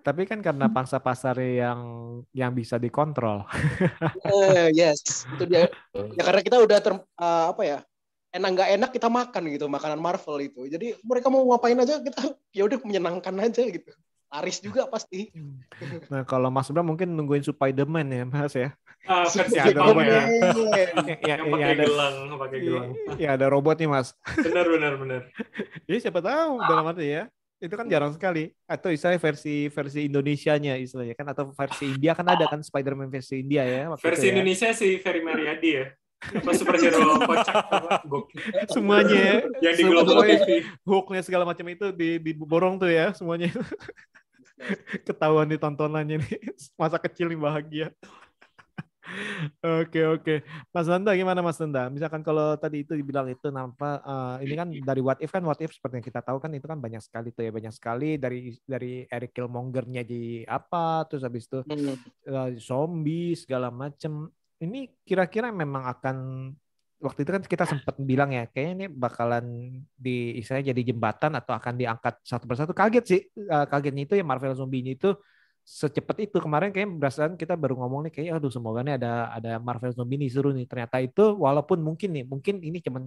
Tapi kan karena pangsa pasar yang bisa dikontrol. Yes, itu dia. Ya karena kita udah enak nggak enak kita makan gitu, makanan Marvel itu. Jadi mereka mau ngapain aja kita ya udah menyenangkan aja gitu. Laris juga pasti. Nah kalau Mas Bram mungkin nungguin Spider-Man ya Mas ya. Versi ada robot ya. Yang pakai gelang. Ya ada robot nih Mas. Benar. Jadi siapa tahu dalam arti ya. Itu kan jarang sekali. Atau istilahnya versi Indonesianya istilahnya kan, atau versi India kan ada kan Spider-Man versi India ya. Versi Indonesia si Ferry Mariadi ya. Apa superhero kocak semuanya ya. Yang di Global TV hooknya segala macam itu diborong tuh ya semuanya. Ketahuan di tontonannya nih, masa kecil nih bahagia. Oke. Mas Nanda gimana Mas Nanda? Misalkan kalau tadi itu dibilang itu nampak ini kan dari What If seperti yang kita tahu kan itu kan banyak sekali tuh ya, banyak sekali dari Eric Killmonger-nya di apa terus habis itu zombie segala macam. Ini kira-kira memang akan, waktu itu kan kita sempat bilang ya, kayaknya ini bakalan istilahnya jadi jembatan atau akan diangkat satu persatu. Kaget sih, kagetnya itu ya Marvel zombie-nya itu secepat itu. Kemarin kayaknya berdasarkan kita baru ngomong nih, kayaknya aduh semoga nih ada Marvel zombie nih, seru nih. Ternyata itu walaupun mungkin ini cuman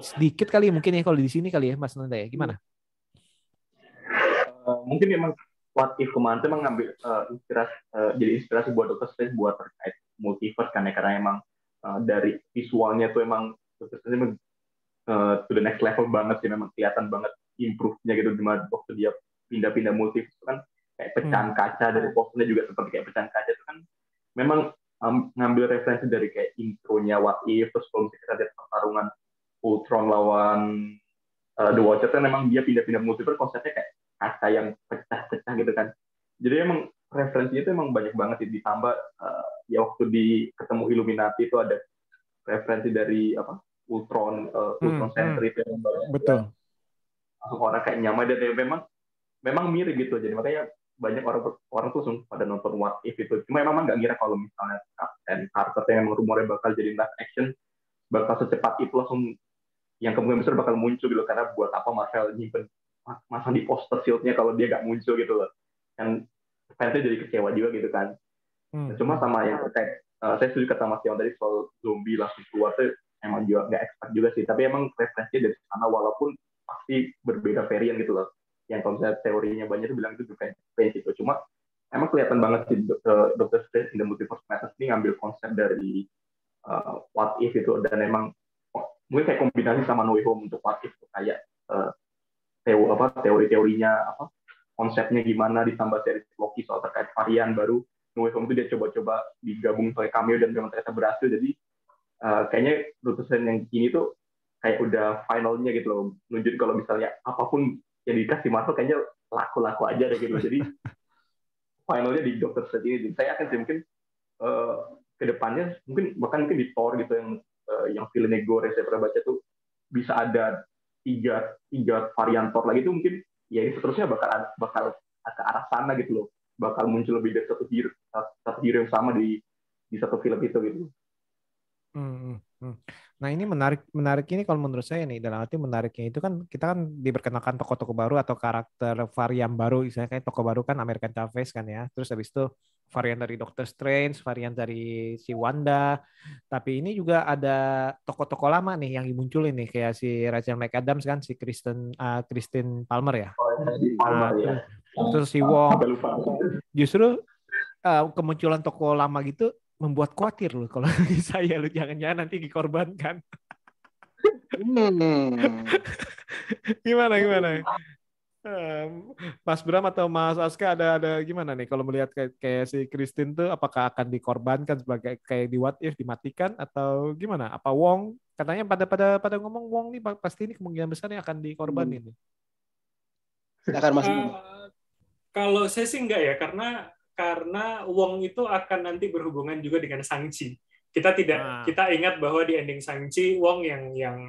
sedikit kali mungkin ya kalau di sini kali ya Mas Nanda ya, gimana? Mungkin memang What If kemarin itu emang ngambil inspirasi buat Doctor Strange buat terkait multiverse kan ya, karena emang dari visualnya tuh emang Doctor Strange emang to the next level banget sih, memang kelihatan banget improve-nya gitu. Dimana waktu dia pindah-pindah multiverse itu kan kayak pecahan kaca dari posternya juga seperti kayak pecahan kaca itu kan memang ngambil referensi dari kayak intronya What If, terus kalau kita lihat pertarungan Ultron lawan The Watcher, kan memang dia pindah-pindah multiverse, konsepnya kayak kaca yang pecah-pecah gitu kan. Jadi emang referensinya itu emang banyak banget sih. Ditambah ya waktu di ketemu Illuminati itu ada referensi dari apa Ultron, Ultron Sentry yang betul. Langsung orang kayak nyaman dan ya, memang mirip gitu. Jadi makanya banyak orang tuh langsung pada nonton What If itu. Cuma emang nggak ngira kalau misalnya Captain Carter yang rumornya bakal jadi live action bakal secepat itu langsung yang kemungkinan besar bakal muncul gitu. Karena buat apa Marvel nyimpen masang di poster shieldnya kalau dia nggak muncul gitu loh. Dan fansnya jadi kecewa juga gitu kan. Cuma sama yang terkait, saya setuju kata Mas Tiong tadi soal zombie langsung keluar tuh emang juga nggak expert juga sih. Tapi emang referensinya dari sana walaupun pasti berbeda varian gitu loh. Yang kalau misalnya teorinya banyak tuh bilang itu defense gitu. Cuma emang kelihatan banget sih Doctor Strange in the Multiverse of Madness ini ngambil konsep dari What If itu. Dan emang mungkin kayak kombinasi sama No Way Home untuk What If tuh kayak teori-teorinya apa konsepnya gimana ditambah seri Loki soal terkait varian baru. No Way Home itu dia coba-coba digabung pakai cameo dan memang ternyata berhasil. Jadi kayaknya Doctor Strange yang ini tuh kayak udah finalnya gitu loh. Nunjukin kalau misalnya apapun yang dikasih Marvel kayaknya laku-laku aja deh gitu. Jadi finalnya di Doctor Strange ini. Jadi saya akan sih mungkin kedepannya mungkin di Thor gitu yang filmnya gore saya pernah baca tuh bisa ada tiga varian Thor lagi tuh mungkin ya ini seterusnya bakal ke arah sana gitu loh. Bakal muncul lebih dari satu hero yang sama di satu film itu gitu. Nah ini menarik ini kalau menurut saya nih, dalam arti menariknya itu kan kita kan diperkenalkan tokoh-tokoh baru atau karakter varian baru, misalnya kayak tokoh baru kan America Chavez kan ya, terus habis itu varian dari Doctor Strange, varian dari si Wanda, tapi ini juga ada tokoh-tokoh lama nih yang dimunculin nih kayak si Rachel McAdams kan, si Kristen Palmer ya, terus si Wong, justru kemunculan tokoh lama gitu membuat khawatir loh kalau saya lo jangan-jangan nanti dikorbankan. Gimana? Mas Bram atau Mas Aska ada gimana nih kalau melihat kayak si Christine tuh apakah akan dikorbankan sebagai kayak di What If dimatikan atau gimana? Apa Wong katanya pada ngomong Wong nih pasti ini kemungkinan besar yang akan dikorbanin. Silakan Mas. Kalau saya sih enggak ya karena Wong itu akan nanti berhubungan juga dengan Shang-Chi. Kita ingat bahwa di ending Shang-Chi Wong yang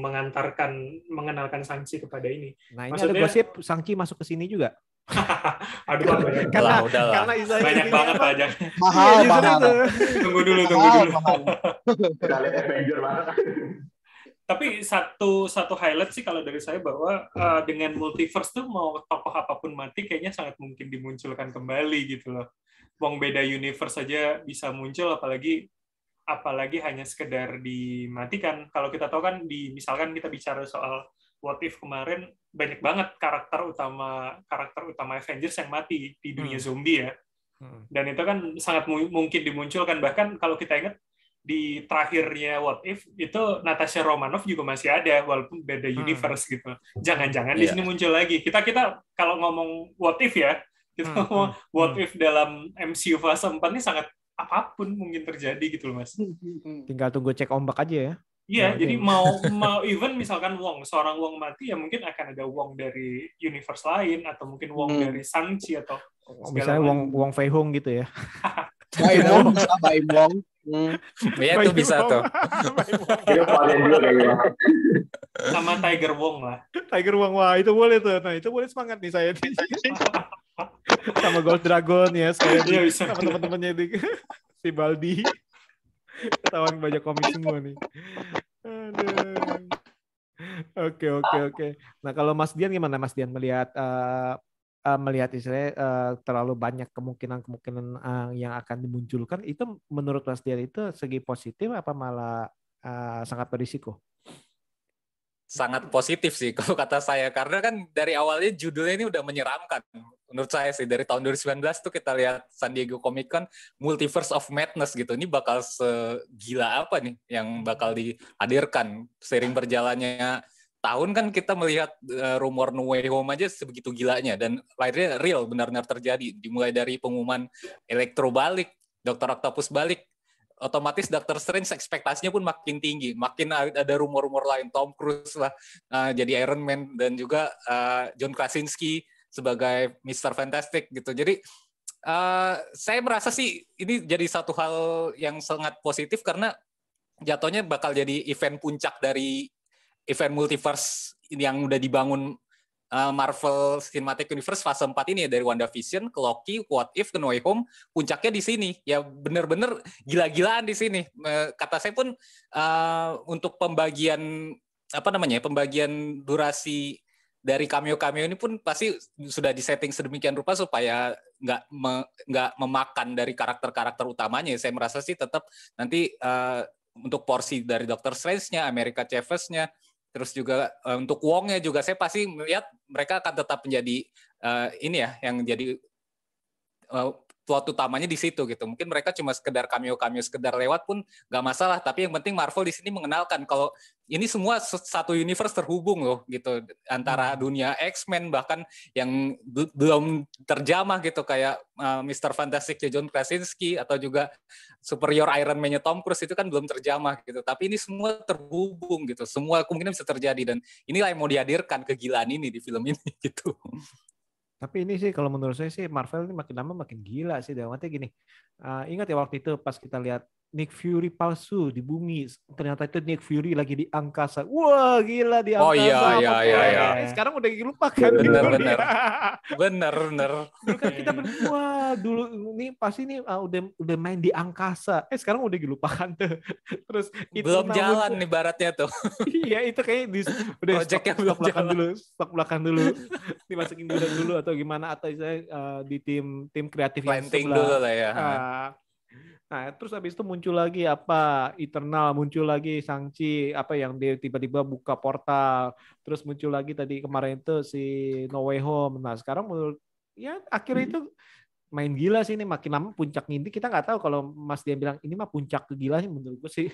mengenalkan Shang-Chi kepada ini. Nah, ini maksudnya, ada gosip Shang-Chi masuk ke sini juga. Aduh, karena banyak banget aja. Mahal. Tunggu dulu. Tapi satu highlight sih kalau dari saya bahwa dengan multiverse tuh mau tokoh apapun mati kayaknya sangat mungkin dimunculkan kembali gitu loh. Wong beda universe aja bisa muncul apalagi hanya sekedar dimatikan. Kalau kita tahu kan misalkan kita bicara soal What If kemarin banyak banget karakter utama Avengers yang mati di dunia zombie ya. Dan itu kan sangat mungkin dimunculkan, bahkan kalau kita ingat di terakhirnya What If itu Natasha Romanoff juga masih ada walaupun beda universe gitu. Jangan-jangan di sini muncul lagi. Kita kalau ngomong What If ya, kita ngomong What If dalam MCU fase 4 ini sangat apapun mungkin terjadi gitu loh, Mas. Tinggal tunggu cek ombak aja ya. Iya, jadi mau even misalkan seorang Wong mati ya mungkin akan ada Wong dari universe lain atau mungkin Wong dari Shang-Chi atau misalnya Wong Fei Hong gitu ya. Baim Wong. Ya itu bisa tuh. Sama Tiger Wong lah. Tiger Wong, wah itu boleh tuh. Nah itu boleh, semangat nih saya. Sama Gold Dragon ya, sekalian bisa. Sama teman-temannya si Baldi. Ketahuan baca komik semua nih. Aduh. Oke. Nah kalau Mas Dian gimana? Mas Dian melihat istilahnya terlalu banyak kemungkinan yang akan dimunculkan, itu menurut Mas Dian itu segi positif apa malah sangat berisiko? Sangat positif sih kalau kata saya, karena kan dari awalnya judulnya ini udah menyeramkan menurut saya sih. Dari tahun 2019 tuh kita lihat San Diego Comic Con Multiverse of Madness gitu, ini bakal segila apa nih yang bakal dihadirkan. Sering berjalannya tahun kan kita melihat rumor No Way Home aja sebegitu gilanya, dan akhirnya real benar-benar terjadi. Dimulai dari pengumuman Elektro balik Dr. Octopus balik, otomatis Doctor Strange ekspektasinya pun makin tinggi, makin ada rumor-rumor lain, Tom Cruise lah jadi Iron Man, dan juga John Krasinski sebagai Mister Fantastic gitu. Jadi saya merasa sih ini jadi satu hal yang sangat positif karena jatuhnya bakal jadi event puncak dari event multiverse yang udah dibangun Marvel Cinematic Universe fase 4 ini ya, dari WandaVision ke Loki, What If, ke No Way Home, puncaknya di sini. Ya benar-benar gila-gilaan di sini. Kata saya pun untuk pembagian pembagian durasi dari cameo-cameo ini pun pasti sudah disetting sedemikian rupa supaya nggak memakan dari karakter-karakter utamanya. Saya merasa sih tetap nanti untuk porsi dari Doctor Strange-nya, America Chavez-nya, terus juga untuk Wong-nya juga saya pasti melihat mereka akan tetap menjadi yang jadi plot utamanya di situ gitu. Mungkin mereka cuma sekedar cameo-cameo sekedar lewat pun nggak masalah, tapi yang penting Marvel di sini mengenalkan kalau ini semua satu universe terhubung loh gitu, antara dunia X-Men bahkan yang belum terjamah gitu, kayak Mister Fantastic John Krasinski atau juga Superior Iron Man-nya Tom Cruise itu kan belum terjamah gitu, tapi ini semua terhubung gitu, semua kemungkinan bisa terjadi, dan inilah yang mau dihadirkan, kegilaan ini di film ini gitu. Tapi ini sih kalau menurut saya sih Marvel ini makin lama makin gila sih. Dan waktu gini, ingat ya waktu itu pas kita lihat Nick Fury palsu di bumi, ternyata itu Nick Fury lagi di angkasa. Wah gila di angkasa. Oh iya. Sekarang udah dilupakan. Bener. Dulu kan kita berdua dulu nih pasti nih udah main di angkasa. Sekarang udah dilupakan tuh. Terus itu belum jalan nih baratnya tuh. Iya itu kayak udah projectnya belum jalan dulu. Stok belakang dulu. Dimasukin dulu atau gimana, atau saya di tim kreatif yang dulu lah ya. Nah, terus habis itu muncul lagi Eternal, muncul lagi Shang-Chi, yang dia tiba-tiba buka portal, terus muncul lagi tadi kemarin itu si No Way Home. Nah, sekarang menurut ya akhirnya itu main gila sih ini, makin lama puncak ini kita nggak tahu. Kalau Mas dia bilang ini mah puncak gila sih, menurut gue sih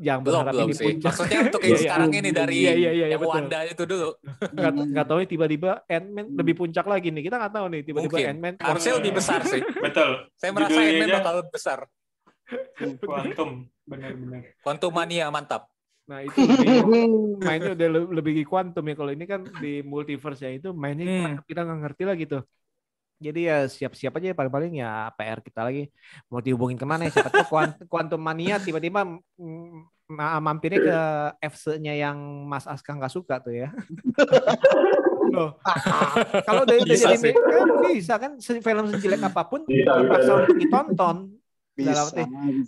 jangan berharap ini puncak. Maksudnya untuk yang sekarang ini dari yang Wanda itu dulu. Nggak tahu nih tiba-tiba Ant-Man lebih puncak lagi nih, kita nggak tahu nih tiba-tiba Ant-Man. Harusnya lebih besar sih. Betul. Saya merasa Ant-Man bakal besar. Kuantum, benar-benar. Kuantum mania mantap. Nah itu mainnya udah lebih kuantum ya, kalau ini kan di multiverse ya itu mainnya kita nggak ngerti lah gitu. Jadi ya siap-siap aja, paling-paling ya PR kita lagi mau dihubungin kemana ya, siapa tuh kuantum mania tiba-tiba mampirnya ke FC-nya yang Mas Aska nggak suka tuh ya. Loh, kalau udah jadi kan bisa kan film sejelek apapun dipaksa untuk ditonton. Bisa.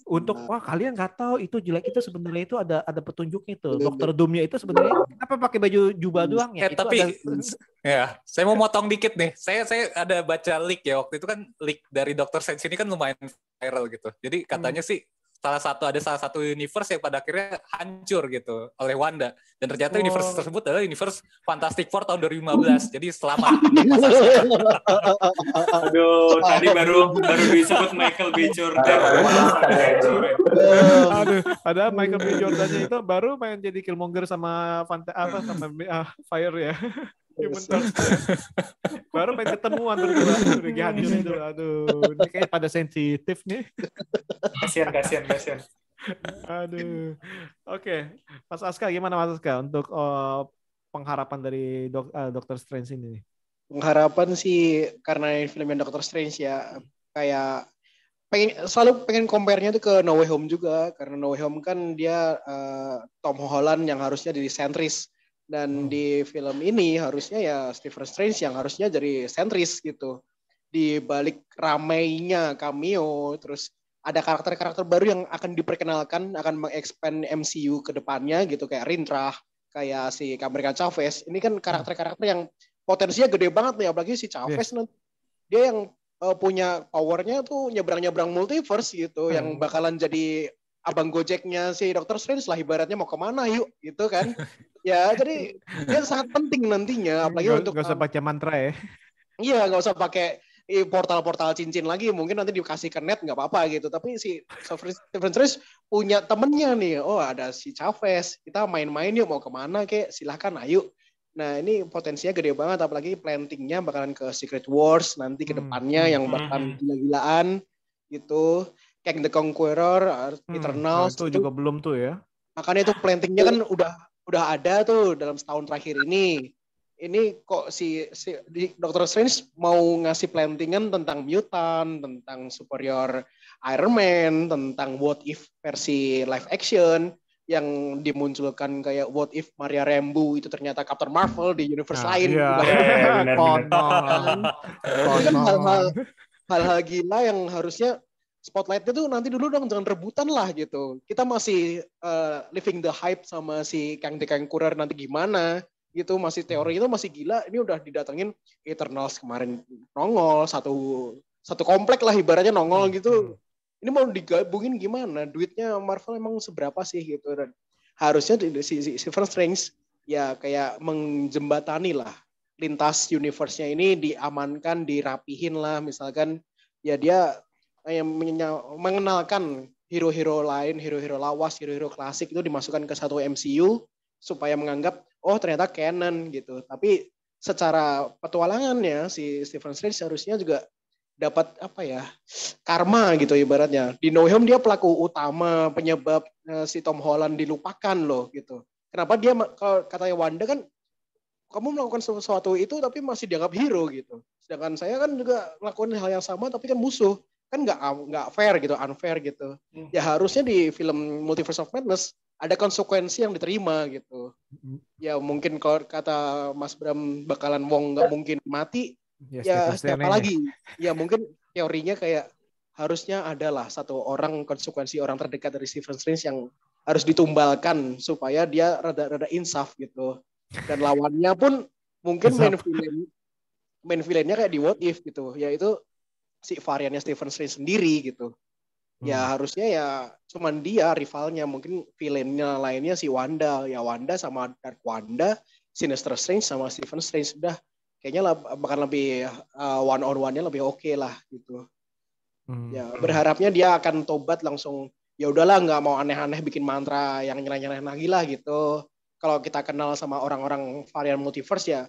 Untuk wah kalian nggak tahu itu jelek, itu sebenarnya itu ada petunjuknya itu. Dokter Doom-nya itu sebenarnya kenapa pakai baju jubah doang ya? Tapi ya saya mau motong dikit nih. Saya ada baca leak ya, waktu itu kan leak dari Dr. Strange ini kan lumayan viral gitu. Jadi katanya sih salah satu universe yang pada akhirnya hancur gitu oleh Wanda, dan ternyata universe tersebut adalah universe Fantastic Four tahun 2015. Jadi selamat. Aduh, tadi baru disebut Michael B Jordan. Aduh, ada Michael B Jordannya itu baru main jadi Killmonger sama Fire ya. Baru pengen ketemuan gitu. Aduh, ini kayak pada sensitif nih. Kasian. Aduh. Oke. Mas Aska, gimana Mas Aska untuk pengharapan dari Dr. Strange ini? Pengharapan sih karena film yang Dr. Strange ya kayak selalu pengen compare-nya tuh ke No Way Home juga, karena No Way Home kan dia Tom Holland yang harusnya jadi sentris. Dan di film ini harusnya ya Stephen Strange yang harusnya jadi sentris gitu. Di balik ramainya cameo, terus ada karakter-karakter baru yang akan diperkenalkan, akan mengexpand MCU ke depannya gitu, kayak Rintrah, kayak si America Chavez. Ini kan karakter-karakter yang potensinya gede banget nih, apalagi si Chavez nanti. Dia yang punya powernya tuh nyebrang-nyebrang multiverse gitu, yang bakalan jadi abang gojeknya si Dr. Strange lah ibaratnya, mau kemana yuk gitu kan ya. Jadi dia sangat penting nantinya, apalagi untuk nggak usah baca mantra ya. Iya, nggak usah pakai portal-portal cincin lagi, mungkin nanti dikasih ke net nggak apa-apa gitu. Tapi si Stephen Strange punya temennya nih, oh ada si Chavez, kita main-main yuk, mau kemana kek silahkan ayo. Nah ini potensinya gede banget, apalagi plantingnya bakalan ke Secret Wars nanti ke depannya yang bakalan gila-gilaan gitu. Kang the Conqueror, Eternals. Itu juga belum tuh ya. Makanya itu plantingnya kan udah ada tuh dalam setahun terakhir ini. Ini kok si Doctor Strange mau ngasih plantingan tentang mutant, tentang Superior Iron Man, tentang What If versi live action yang dimunculkan kayak What If Maria Rambeau itu ternyata Captain Marvel di universe lain. Hal-hal gila yang harusnya spotlight-nya tuh nanti dulu dong, jangan rebutan lah gitu. Kita masih living the hype sama si Kang the Conqueror nanti gimana gitu, masih teori itu masih gila. Ini udah didatengin Eternals kemarin nongol, satu komplek lah ibaratnya nongol gitu. Ini mau digabungin gimana? Duitnya Marvel emang seberapa sih gitu. Dan harusnya si Silver Strings ya kayak menjembatani lah lintas universe-nya ini, diamankan, dirapihin lah, misalkan ya dia yang mengenalkan hero-hero lain, hero-hero lawas, hero-hero klasik itu dimasukkan ke satu MCU supaya menganggap oh ternyata canon gitu. Tapi secara petualangannya si Stephen Strange seharusnya juga dapat apa ya, karma gitu ibaratnya. Di No Way Home dia pelaku utama penyebab si Tom Holland dilupakan loh gitu. Kenapa dia, kalau katanya Wanda kan kamu melakukan sesuatu itu tapi masih dianggap hero gitu. Sedangkan saya kan juga melakukan hal yang sama tapi kan musuh. Kan nggak fair gitu, unfair gitu. Ya harusnya di film Multiverse of Madness ada konsekuensi yang diterima gitu. Ya mungkin kalau kata Mas Bram bakalan Wong nggak mungkin mati. Yes, ya siapa lagi? Ya mungkin teorinya kayak harusnya adalah satu orang, konsekuensi orang terdekat dari Stephen Strange yang harus ditumbalkan supaya dia rada insaf gitu. Dan lawannya pun mungkin main villainnya kayak di What If gitu, yaitu si variannya Stephen Strange sendiri gitu. Ya harusnya ya cuman dia rivalnya, mungkin villainnya lainnya si Wanda, ya Wanda sama Dark Wanda, Sinister Strange sama Stephen Strange, udah kayaknya bahkan lebih one on one-nya lebih oke lah gitu. Ya berharapnya dia akan tobat langsung, ya udahlah nggak mau aneh-aneh bikin mantra yang nyeleneh-nyeleneh lagi lah gitu. Kalau kita kenal sama orang-orang varian multiverse ya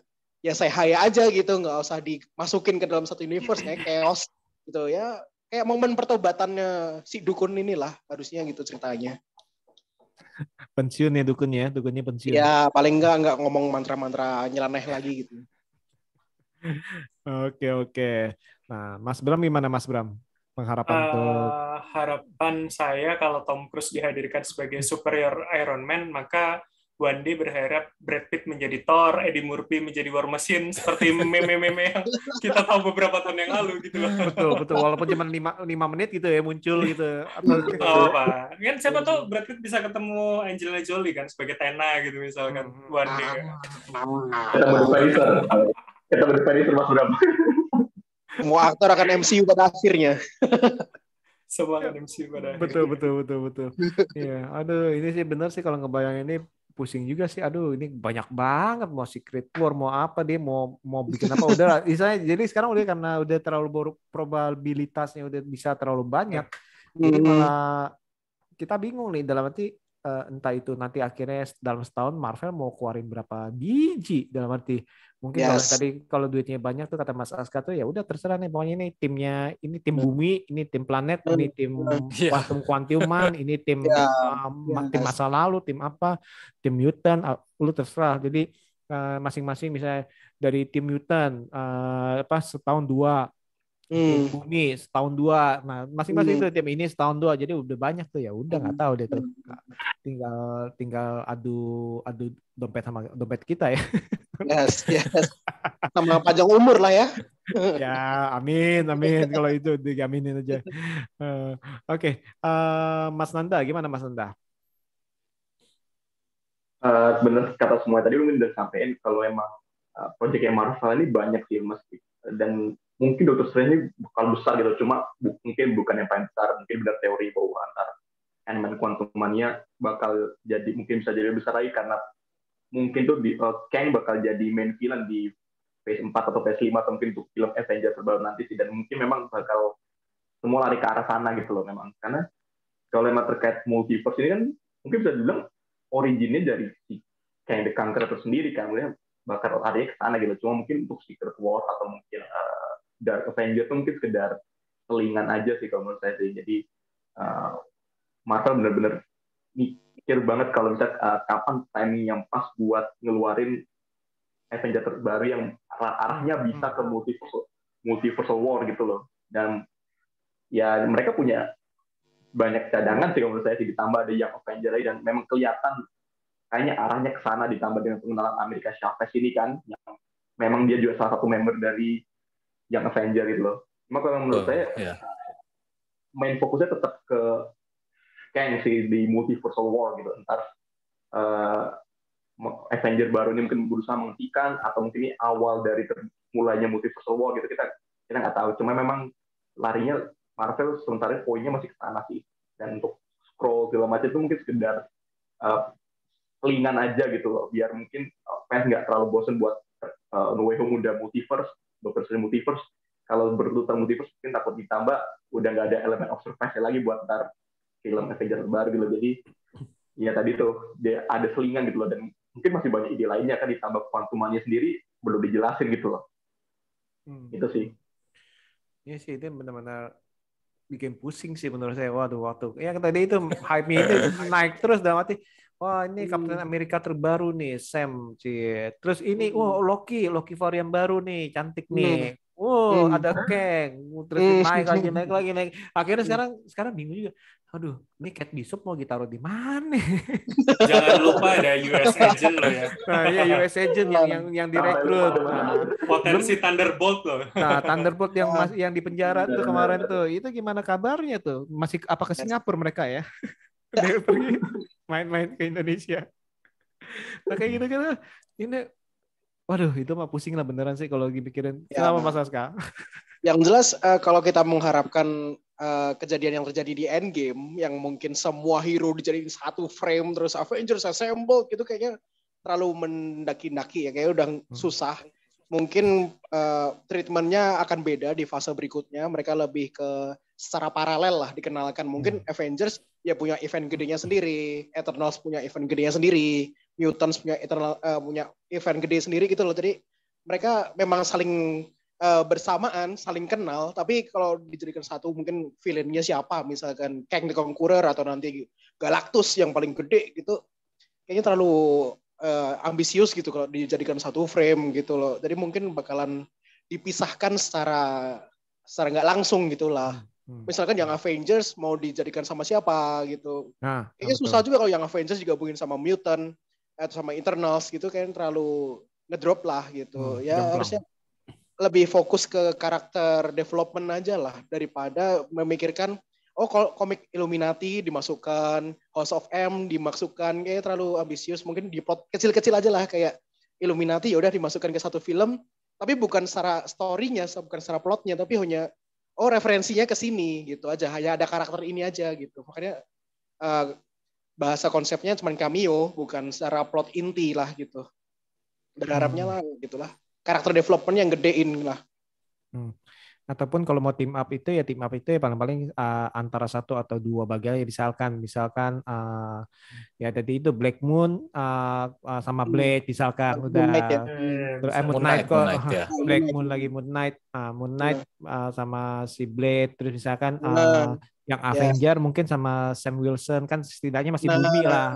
saya haya aja gitu, nggak usah dimasukin ke dalam satu universe kayak chaos gitu ya. Kayak momen pertobatannya si dukun inilah harusnya gitu ceritanya. Pensiun ya dukunnya pensiun. Ya paling enggak ngomong mantra-mantra nyeleneh lagi gitu. Oke. Nah, Mas Bram gimana Mas Bram? Pengharapan harapan saya kalau Tom Cruise dihadirkan sebagai Superior Iron Man, maka Wanda berharap Brad Pitt menjadi Thor, Eddie Murphy menjadi War Machine, seperti meme-meme yang kita tahu beberapa tahun yang lalu gitu loh. Betul, walaupun cuma 5 menit gitu ya muncul gitu. Apa? Kan siapa tahu Brad Pitt bisa ketemu Angelina Jolie kan sebagai Tena gitu misalkan, Wanda. Kita berdua Mas Bram. Semua aktor akan MCU pada akhirnya. Semua akan MCU pada akhirnya. Betul. Iya, aduh ini sih benar sih kalau ngebayang ini. Pusing juga sih, aduh ini banyak banget, mau Secret War, mau apa dia mau bikin apa, udah lah. Jadi sekarang udah karena udah terlalu probabilitasnya udah bisa terlalu banyak, jadi malah kita bingung nih dalam arti entah itu nanti akhirnya dalam setahun Marvel mau keluarin berapa biji dalam arti mungkin kalau duitnya banyak tuh kata Mas Aska tuh ya udah terserah nih pokoknya ini timnya, ini tim bumi, ini tim planet, ini tim kuantum-kuantuman, ini tim tim masa lalu, tim apa, tim mutant, lu terserah. Jadi masing-masing misalnya dari tim mutant setahun 2, tim bumi setahun 2, nah masing-masing itu tim ini setahun 2, jadi udah banyak tuh ya udah nggak tahu deh tuh. Tinggal adu dompet sama dompet kita ya. Yes. Tambah panjang umur lah ya. Ya, amin. Kalau itu diaminin aja. Oke. Mas Nanda, gimana Mas Nanda? Bener kata semua tadi, mungkin udah sampein kalau emang proyek Marvel ini banyak sih mesti, dan mungkin Doctor Strange ini bakal besar gitu, cuma mungkin bukan yang paling besar, mungkin benar teori bahwa antar Ant-Man Quantumania bakal jadi mungkin bisa jadi besar lagi karena mungkin tuh Kang bakal jadi main villain di phase 4 atau phase 5 atau mungkin untuk film Avengers terbaru nanti sih, dan mungkin memang bakal semua lari ke arah sana gitu loh memang, karena kalau memang terkait multiverse ini kan mungkin bisa dibilang originnya dari si Kang the Conqueror tersendiri kan, mulanya bakal lari ke sana gitu, cuma mungkin untuk Secret War atau mungkin Dark Avengers mungkin sekedar telingan aja sih kalau menurut saya sih. Jadi Marvel benar-benar mikir banget kalau misalnya kapan timing yang pas buat ngeluarin Avenger terbaru yang arahnya bisa ke multiversal war gitu loh. Dan ya mereka punya banyak cadangan sih menurut saya sih, ditambah ada yang Avenger lagi, dan memang kelihatan kayaknya arahnya ke sana, ditambah dengan pengenalan America Chavez ini kan, yang memang dia juga salah satu member dari yang Avenger gitu loh. Cuma kalau menurut saya main fokusnya tetap ke Kang sih di multiversal war gitu. Entar Avenger baru ini mungkin berusaha menghentikan, atau mungkin ini awal dari mulainya multiversal war gitu, kita nggak tahu. Cuma memang larinya Marvel sementara poinnya masih ke sana sih. Dan untuk scroll segala macam itu mungkin sekedar lingan aja gitu loh, biar mungkin fans nggak terlalu bosen buat No Way Home udah multiverse, Doctor Strange multiverse. Kalau berputar multiverse mungkin takut ditambah udah nggak ada elemen of surprise lagi buat ntar film Avenger baru gitu. Jadi ya tadi tuh dia ada selingan gitu loh, dan mungkin masih banyak ide lainnya kan, ditambah kuantumannya sendiri belum dijelasin gitu loh. Itu sih. Iya sih, itu benar-benar bikin pusing sih menurut saya. Waduh. Ya tadi itu hype-nya itu naik terus dalam arti, wah ini Captain America terbaru nih, Sam. Terus ini Loki varian baru nih, cantik nih. Ada Kang. Terus naik lagi. Akhirnya sekarang bingung juga. Aduh, ini Cat Bishop mau ditaruh di mana? Jangan lupa ada US Agent loh ya. Nah, iya US Agent yang direkrut. Nah, potensi Thunderbolt loh. Nah, Thunderbolt yang di penjara tuh kemarin tuh. Itu gimana kabarnya tuh? Masih apa ke Singapura mereka ya? Dia pergi main-main ke Indonesia. Nah, kayak gitu kan. Ini waduh, itu mah pusing lah beneran sih kalau dipikirin. Kenapa Mas Aska? Yang jelas kalau kita mengharapkan kejadian yang terjadi di Endgame, yang mungkin semua hero dijadiin satu frame terus Avengers Assemble gitu, kayaknya terlalu mendaki-daki ya, kayaknya udah susah. Mungkin treatmentnya akan beda di fase berikutnya, mereka lebih ke secara paralel lah dikenalkan. Mungkin Avengers ya punya event gedenya sendiri, Eternals punya event gedenya sendiri, Mutants punya punya event gede sendiri gitu loh. Jadi mereka memang saling bersamaan, saling kenal, tapi kalau dijadikan satu mungkin villainnya siapa, misalkan Kang the Conqueror atau nanti Galactus yang paling gede gitu, kayaknya terlalu ambisius gitu kalau dijadikan satu frame gitu loh. Jadi mungkin bakalan dipisahkan secara nggak langsung gitulah. Misalkan yang Avengers mau dijadikan sama siapa gitu, kayaknya susah juga kalau yang Avengers digabungin sama Mutant atau sama Eternals gitu, kayaknya terlalu ngedrop lah gitu. Ya harusnya lebih fokus ke karakter development aja lah, daripada memikirkan, oh kalau komik Illuminati dimasukkan, House of M dimasukkan, kayak terlalu ambisius. Mungkin di plot kecil-kecil aja lah, kayak Illuminati ya udah dimasukkan ke satu film, tapi bukan secara story-nya, bukan secara plotnya, tapi hanya oh referensinya ke sini gitu aja, hanya ada karakter ini aja gitu. Makanya bahasa konsepnya cuma cameo, bukan secara plot inti lah gitu. Berharapnya lah gitulah, karakter development yang gedein lah. Ataupun kalau mau team up itu ya paling-paling antara satu atau dua bagian, misalkan ya tadi itu Black Moon sama Blade misalkan udah Moon Knight sama si Blade, terus misalkan yang Avenger mungkin sama Sam Wilson kan, setidaknya masih bumi lah,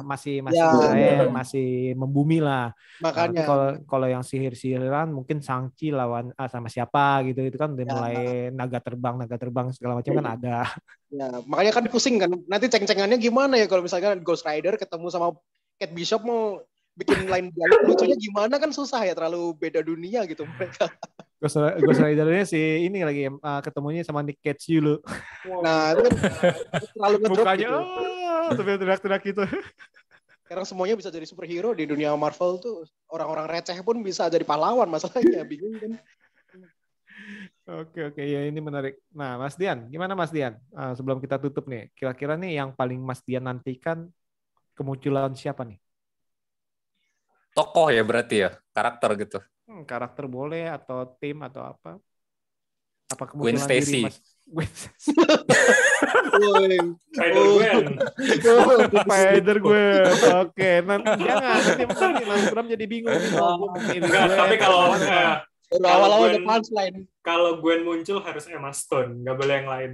masih membumi lah. Makanya kalau yang sihir-sihiran mungkin Shang-Chi lawan sama siapa gitu, itu kan udah mulai naga terbang segala macam kan ada. Ya, makanya kan pusing kan. Nanti ceng-cengannya gimana ya kalau misalkan Ghost Rider ketemu sama Cat Bishop mau bikin line dialog lucunya gimana, kan susah ya, terlalu beda dunia gitu mereka. Ghost Rider-nya si ini lagi ketemunya sama Nick Cage dulu. Nah, itu kan terlalu ngedrop gitu. Sampai teriak-teriak gitu. Karena semuanya bisa jadi superhero di dunia Marvel tuh, orang-orang receh pun bisa jadi pahlawan masalahnya, bingung kan. Oke, ya ini menarik. Nah, Mas Dian, gimana Mas Dian? Sebelum kita tutup nih, kira-kira nih yang paling Mas Dian nantikan kemunculan siapa nih? Tokoh ya berarti ya, karakter gitu. Karakter boleh, atau tim, atau apa? Apa kemunculan diri Mas? Gwen Stacy. Spider-Gwen. Oke, nanti jangan nanti Instagram jadi bingung. Tapi kalau Awal-awal udah punchline. Kalau Gwen muncul harus Emma Stone, nggak boleh yang lain.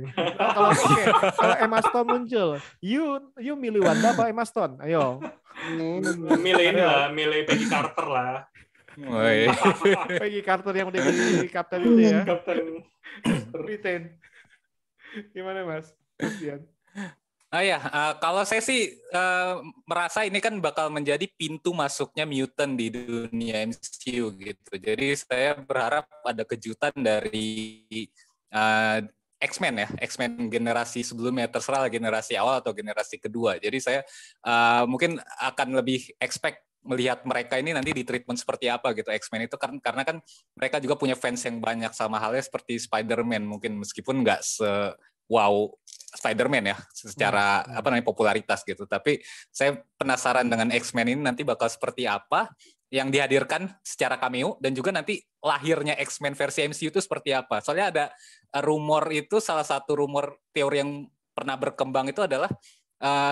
Oke, kalau Emma Stone muncul, you milih Wanda apa Emma Stone? Ayo. Milih ini lah, milih Peggy Carter lah. Peggy Carter yang udah jadi kapten itu ya. Kapten Britain. Gimana Mas? Kemudian. Kalau saya sih merasa ini kan bakal menjadi pintu masuknya mutant di dunia MCU gitu. Jadi saya berharap ada kejutan dari X-Men ya, X-Men generasi sebelumnya, terserah generasi awal atau generasi kedua. Jadi saya mungkin akan lebih expect melihat mereka ini nanti di treatment seperti apa gitu X-Men itu, karena kan mereka juga punya fans yang banyak, sama halnya seperti Spider-Man mungkin, meskipun nggak se-wow Spider-Man ya secara popularitas gitu, tapi saya penasaran dengan X-Men ini nanti bakal seperti apa yang dihadirkan secara cameo, dan juga nanti lahirnya X-Men versi MCU itu seperti apa. Soalnya ada rumor itu, salah satu rumor teori yang pernah berkembang itu adalah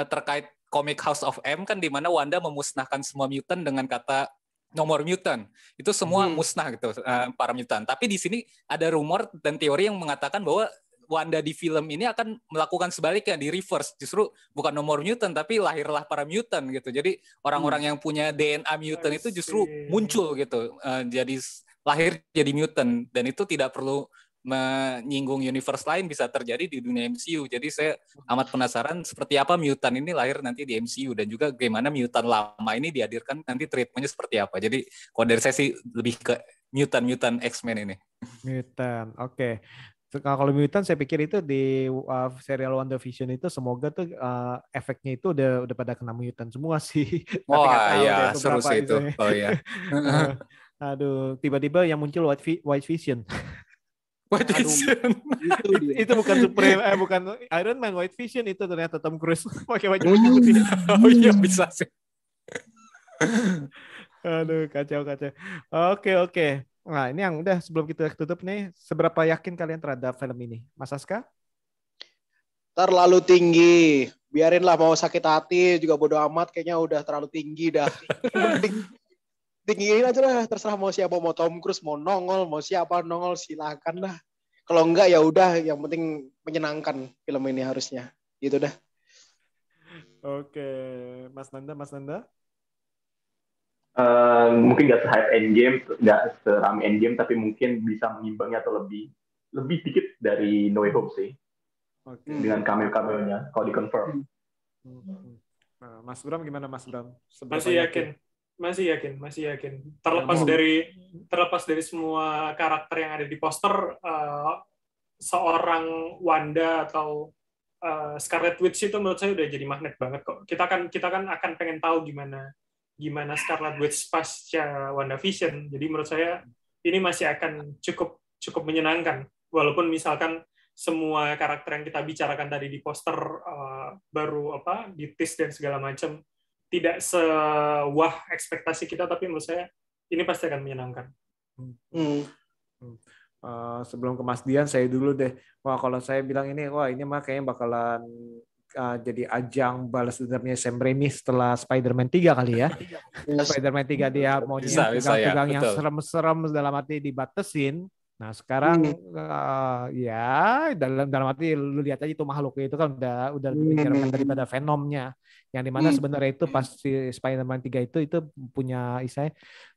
terkait komik House of M kan, di mana Wanda memusnahkan semua mutant dengan kata no more mutant. Itu semua musnah gitu para mutant. Tapi di sini ada rumor dan teori yang mengatakan bahwa Wanda di film ini akan melakukan sebaliknya, di reverse. Justru bukan no more mutant, tapi lahirlah para mutant gitu. Jadi orang-orang yang punya DNA mutant itu justru muncul gitu. Jadi lahir jadi mutant, dan itu tidak perlu menyinggung universe lain, bisa terjadi di dunia MCU. Jadi saya amat penasaran seperti apa mutant ini lahir nanti di MCU, dan juga bagaimana mutant lama ini dihadirkan nanti treatmentnya seperti apa. Jadi kalau dari saya sih lebih ke mutant-mutant X-Men ini. Mutant, oke. Kalau mutant saya pikir itu di serial WandaVision itu semoga tuh efeknya itu udah pada kena mutant semua sih. Oh iya, seru sih itu. Oh iya. Aduh, tiba-tiba yang muncul White Vision. White Vision. Itu bukan Supreme, bukan Iron Man, White Vision itu ternyata Tom Cruise pakai baju putih. Oh iya, bisa sih. Aduh, kacau. Oke. Nah, ini yang udah sebelum kita tutup nih, seberapa yakin kalian terhadap film ini? Mas Aska? Terlalu tinggi. Biarinlah, mau sakit hati juga bodo amat, kayaknya udah terlalu tinggi dah. Tinggiin aja lah, terserah mau siapa, mau Tom Cruise, mau nongol, mau siapa nongol, silakan lah. Kalau enggak ya udah, yang penting menyenangkan film ini harusnya. Gitu dah. Oke, Mas Nanda. Mungkin nggak se-hype Endgame, nggak seram Endgame, tapi mungkin bisa mengimbangi atau lebih dikit dari No Way Home sih. Okay. Dengan cameo-cameonya, kalau dikonfirm. Nah, Mas Bram gimana Mas Bram? Masih yakin? Masih yakin. Terlepas dari semua karakter yang ada di poster, seorang Wanda atau Scarlet Witch itu menurut saya udah jadi magnet banget kok. Kita akan pengen tahu gimana Scarlet Witch pasca WandaVision. Jadi menurut saya ini masih akan cukup menyenangkan, walaupun misalkan semua karakter yang kita bicarakan tadi di poster baru di tease dan segala macam tidak sewah ekspektasi kita, tapi menurut saya ini pasti akan menyenangkan. Sebelum ke Mas Dian, saya dulu deh. Wah, kalau saya bilang ini mah kayaknya bakalan jadi ajang balas dendamnya Sam Raimi setelah Spider-Man 3 kali ya. Spider-Man 3 dia maunya pegang yang serem-serem, dalam arti dibatesin. Nah sekarang dalam arti lu lihat aja itu makhluknya itu kan udah dipikirkan daripada Venomnya, yang dimana sebenarnya itu pasti Spider-Man 3 itu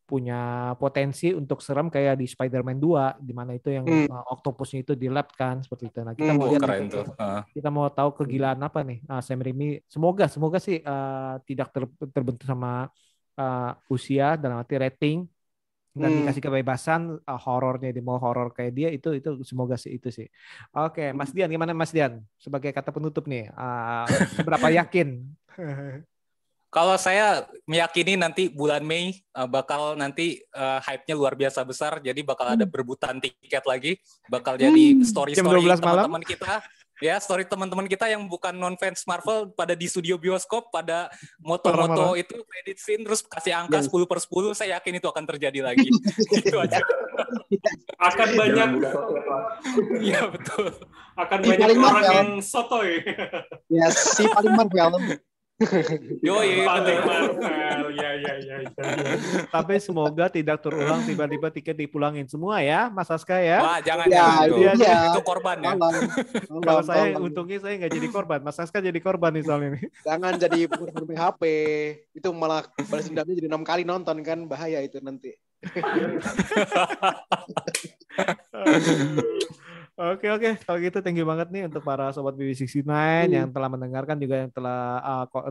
punya potensi untuk serem kayak di Spider-Man 2, dimana itu yang Octopusnya itu di lab kan seperti itu. Nah kita mau lihat kita mau tahu kegilaan apa nih Sam Raimi. Semoga sih tidak terbentuk sama usia dalam arti rating, dan dikasih kebebasan horornya, di mau horor kayak dia itu semoga sih itu sih. Oke, Mas Dian gimana Mas Dian? Sebagai kata penutup nih, seberapa yakin? Kalau saya meyakini nanti bulan Mei bakal nanti hype-nya luar biasa besar, jadi bakal ada perebutan tiket lagi, bakal jadi story teman-teman kita. Ya, story teman-teman kita yang bukan non-fans Marvel pada di studio bioskop, pada moto-moto itu credit scene, terus kasih angka 10/10, saya yakin itu akan terjadi lagi. Itu aja. Akan banyak. Iya, betul. Akan banyak orang yang sotoy. Ya, si paling Marvel. Yoi, tapi semoga tidak terulang tiba-tiba tiket dipulangin semua ya, Mas Aska ya. Wah, jangan ya, itu korban ya. Kalau saya untungnya saya nggak jadi korban, Mas Aska jadi korban nih soalnya. Jangan jadi pengurus HP, itu malah balas dendamnya jadi 6 kali nonton kan, bahaya itu nanti. Oke. Kalau gitu thank you banget nih untuk para sobat BB69 yang telah mendengarkan, juga yang telah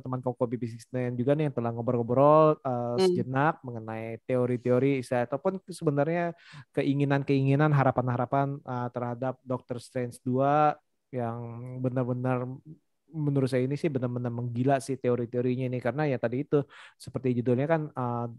teman Koko BB69 juga nih yang telah ngobrol-ngobrol sejenak mengenai teori-teori ataupun sebenarnya keinginan-keinginan, harapan-harapan terhadap Doctor Strange 2 yang benar-benar menurut saya ini sih benar-benar menggila sih teori-teorinya ini, karena ya tadi itu seperti judulnya kan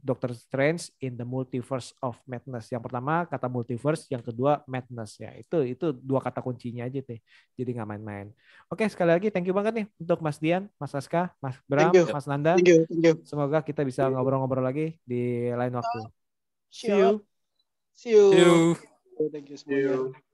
Doctor Strange in the Multiverse of Madness. Yang pertama kata multiverse, yang kedua madness ya. Itu dua kata kuncinya aja nih. Jadi nggak main-main. Oke, sekali lagi thank you banget nih untuk Mas Dian, Mas Aska, Mas Bram, Mas Nanda. Thank you. Semoga kita bisa ngobrol-ngobrol lagi di lain waktu. See you. Thank you semuanya.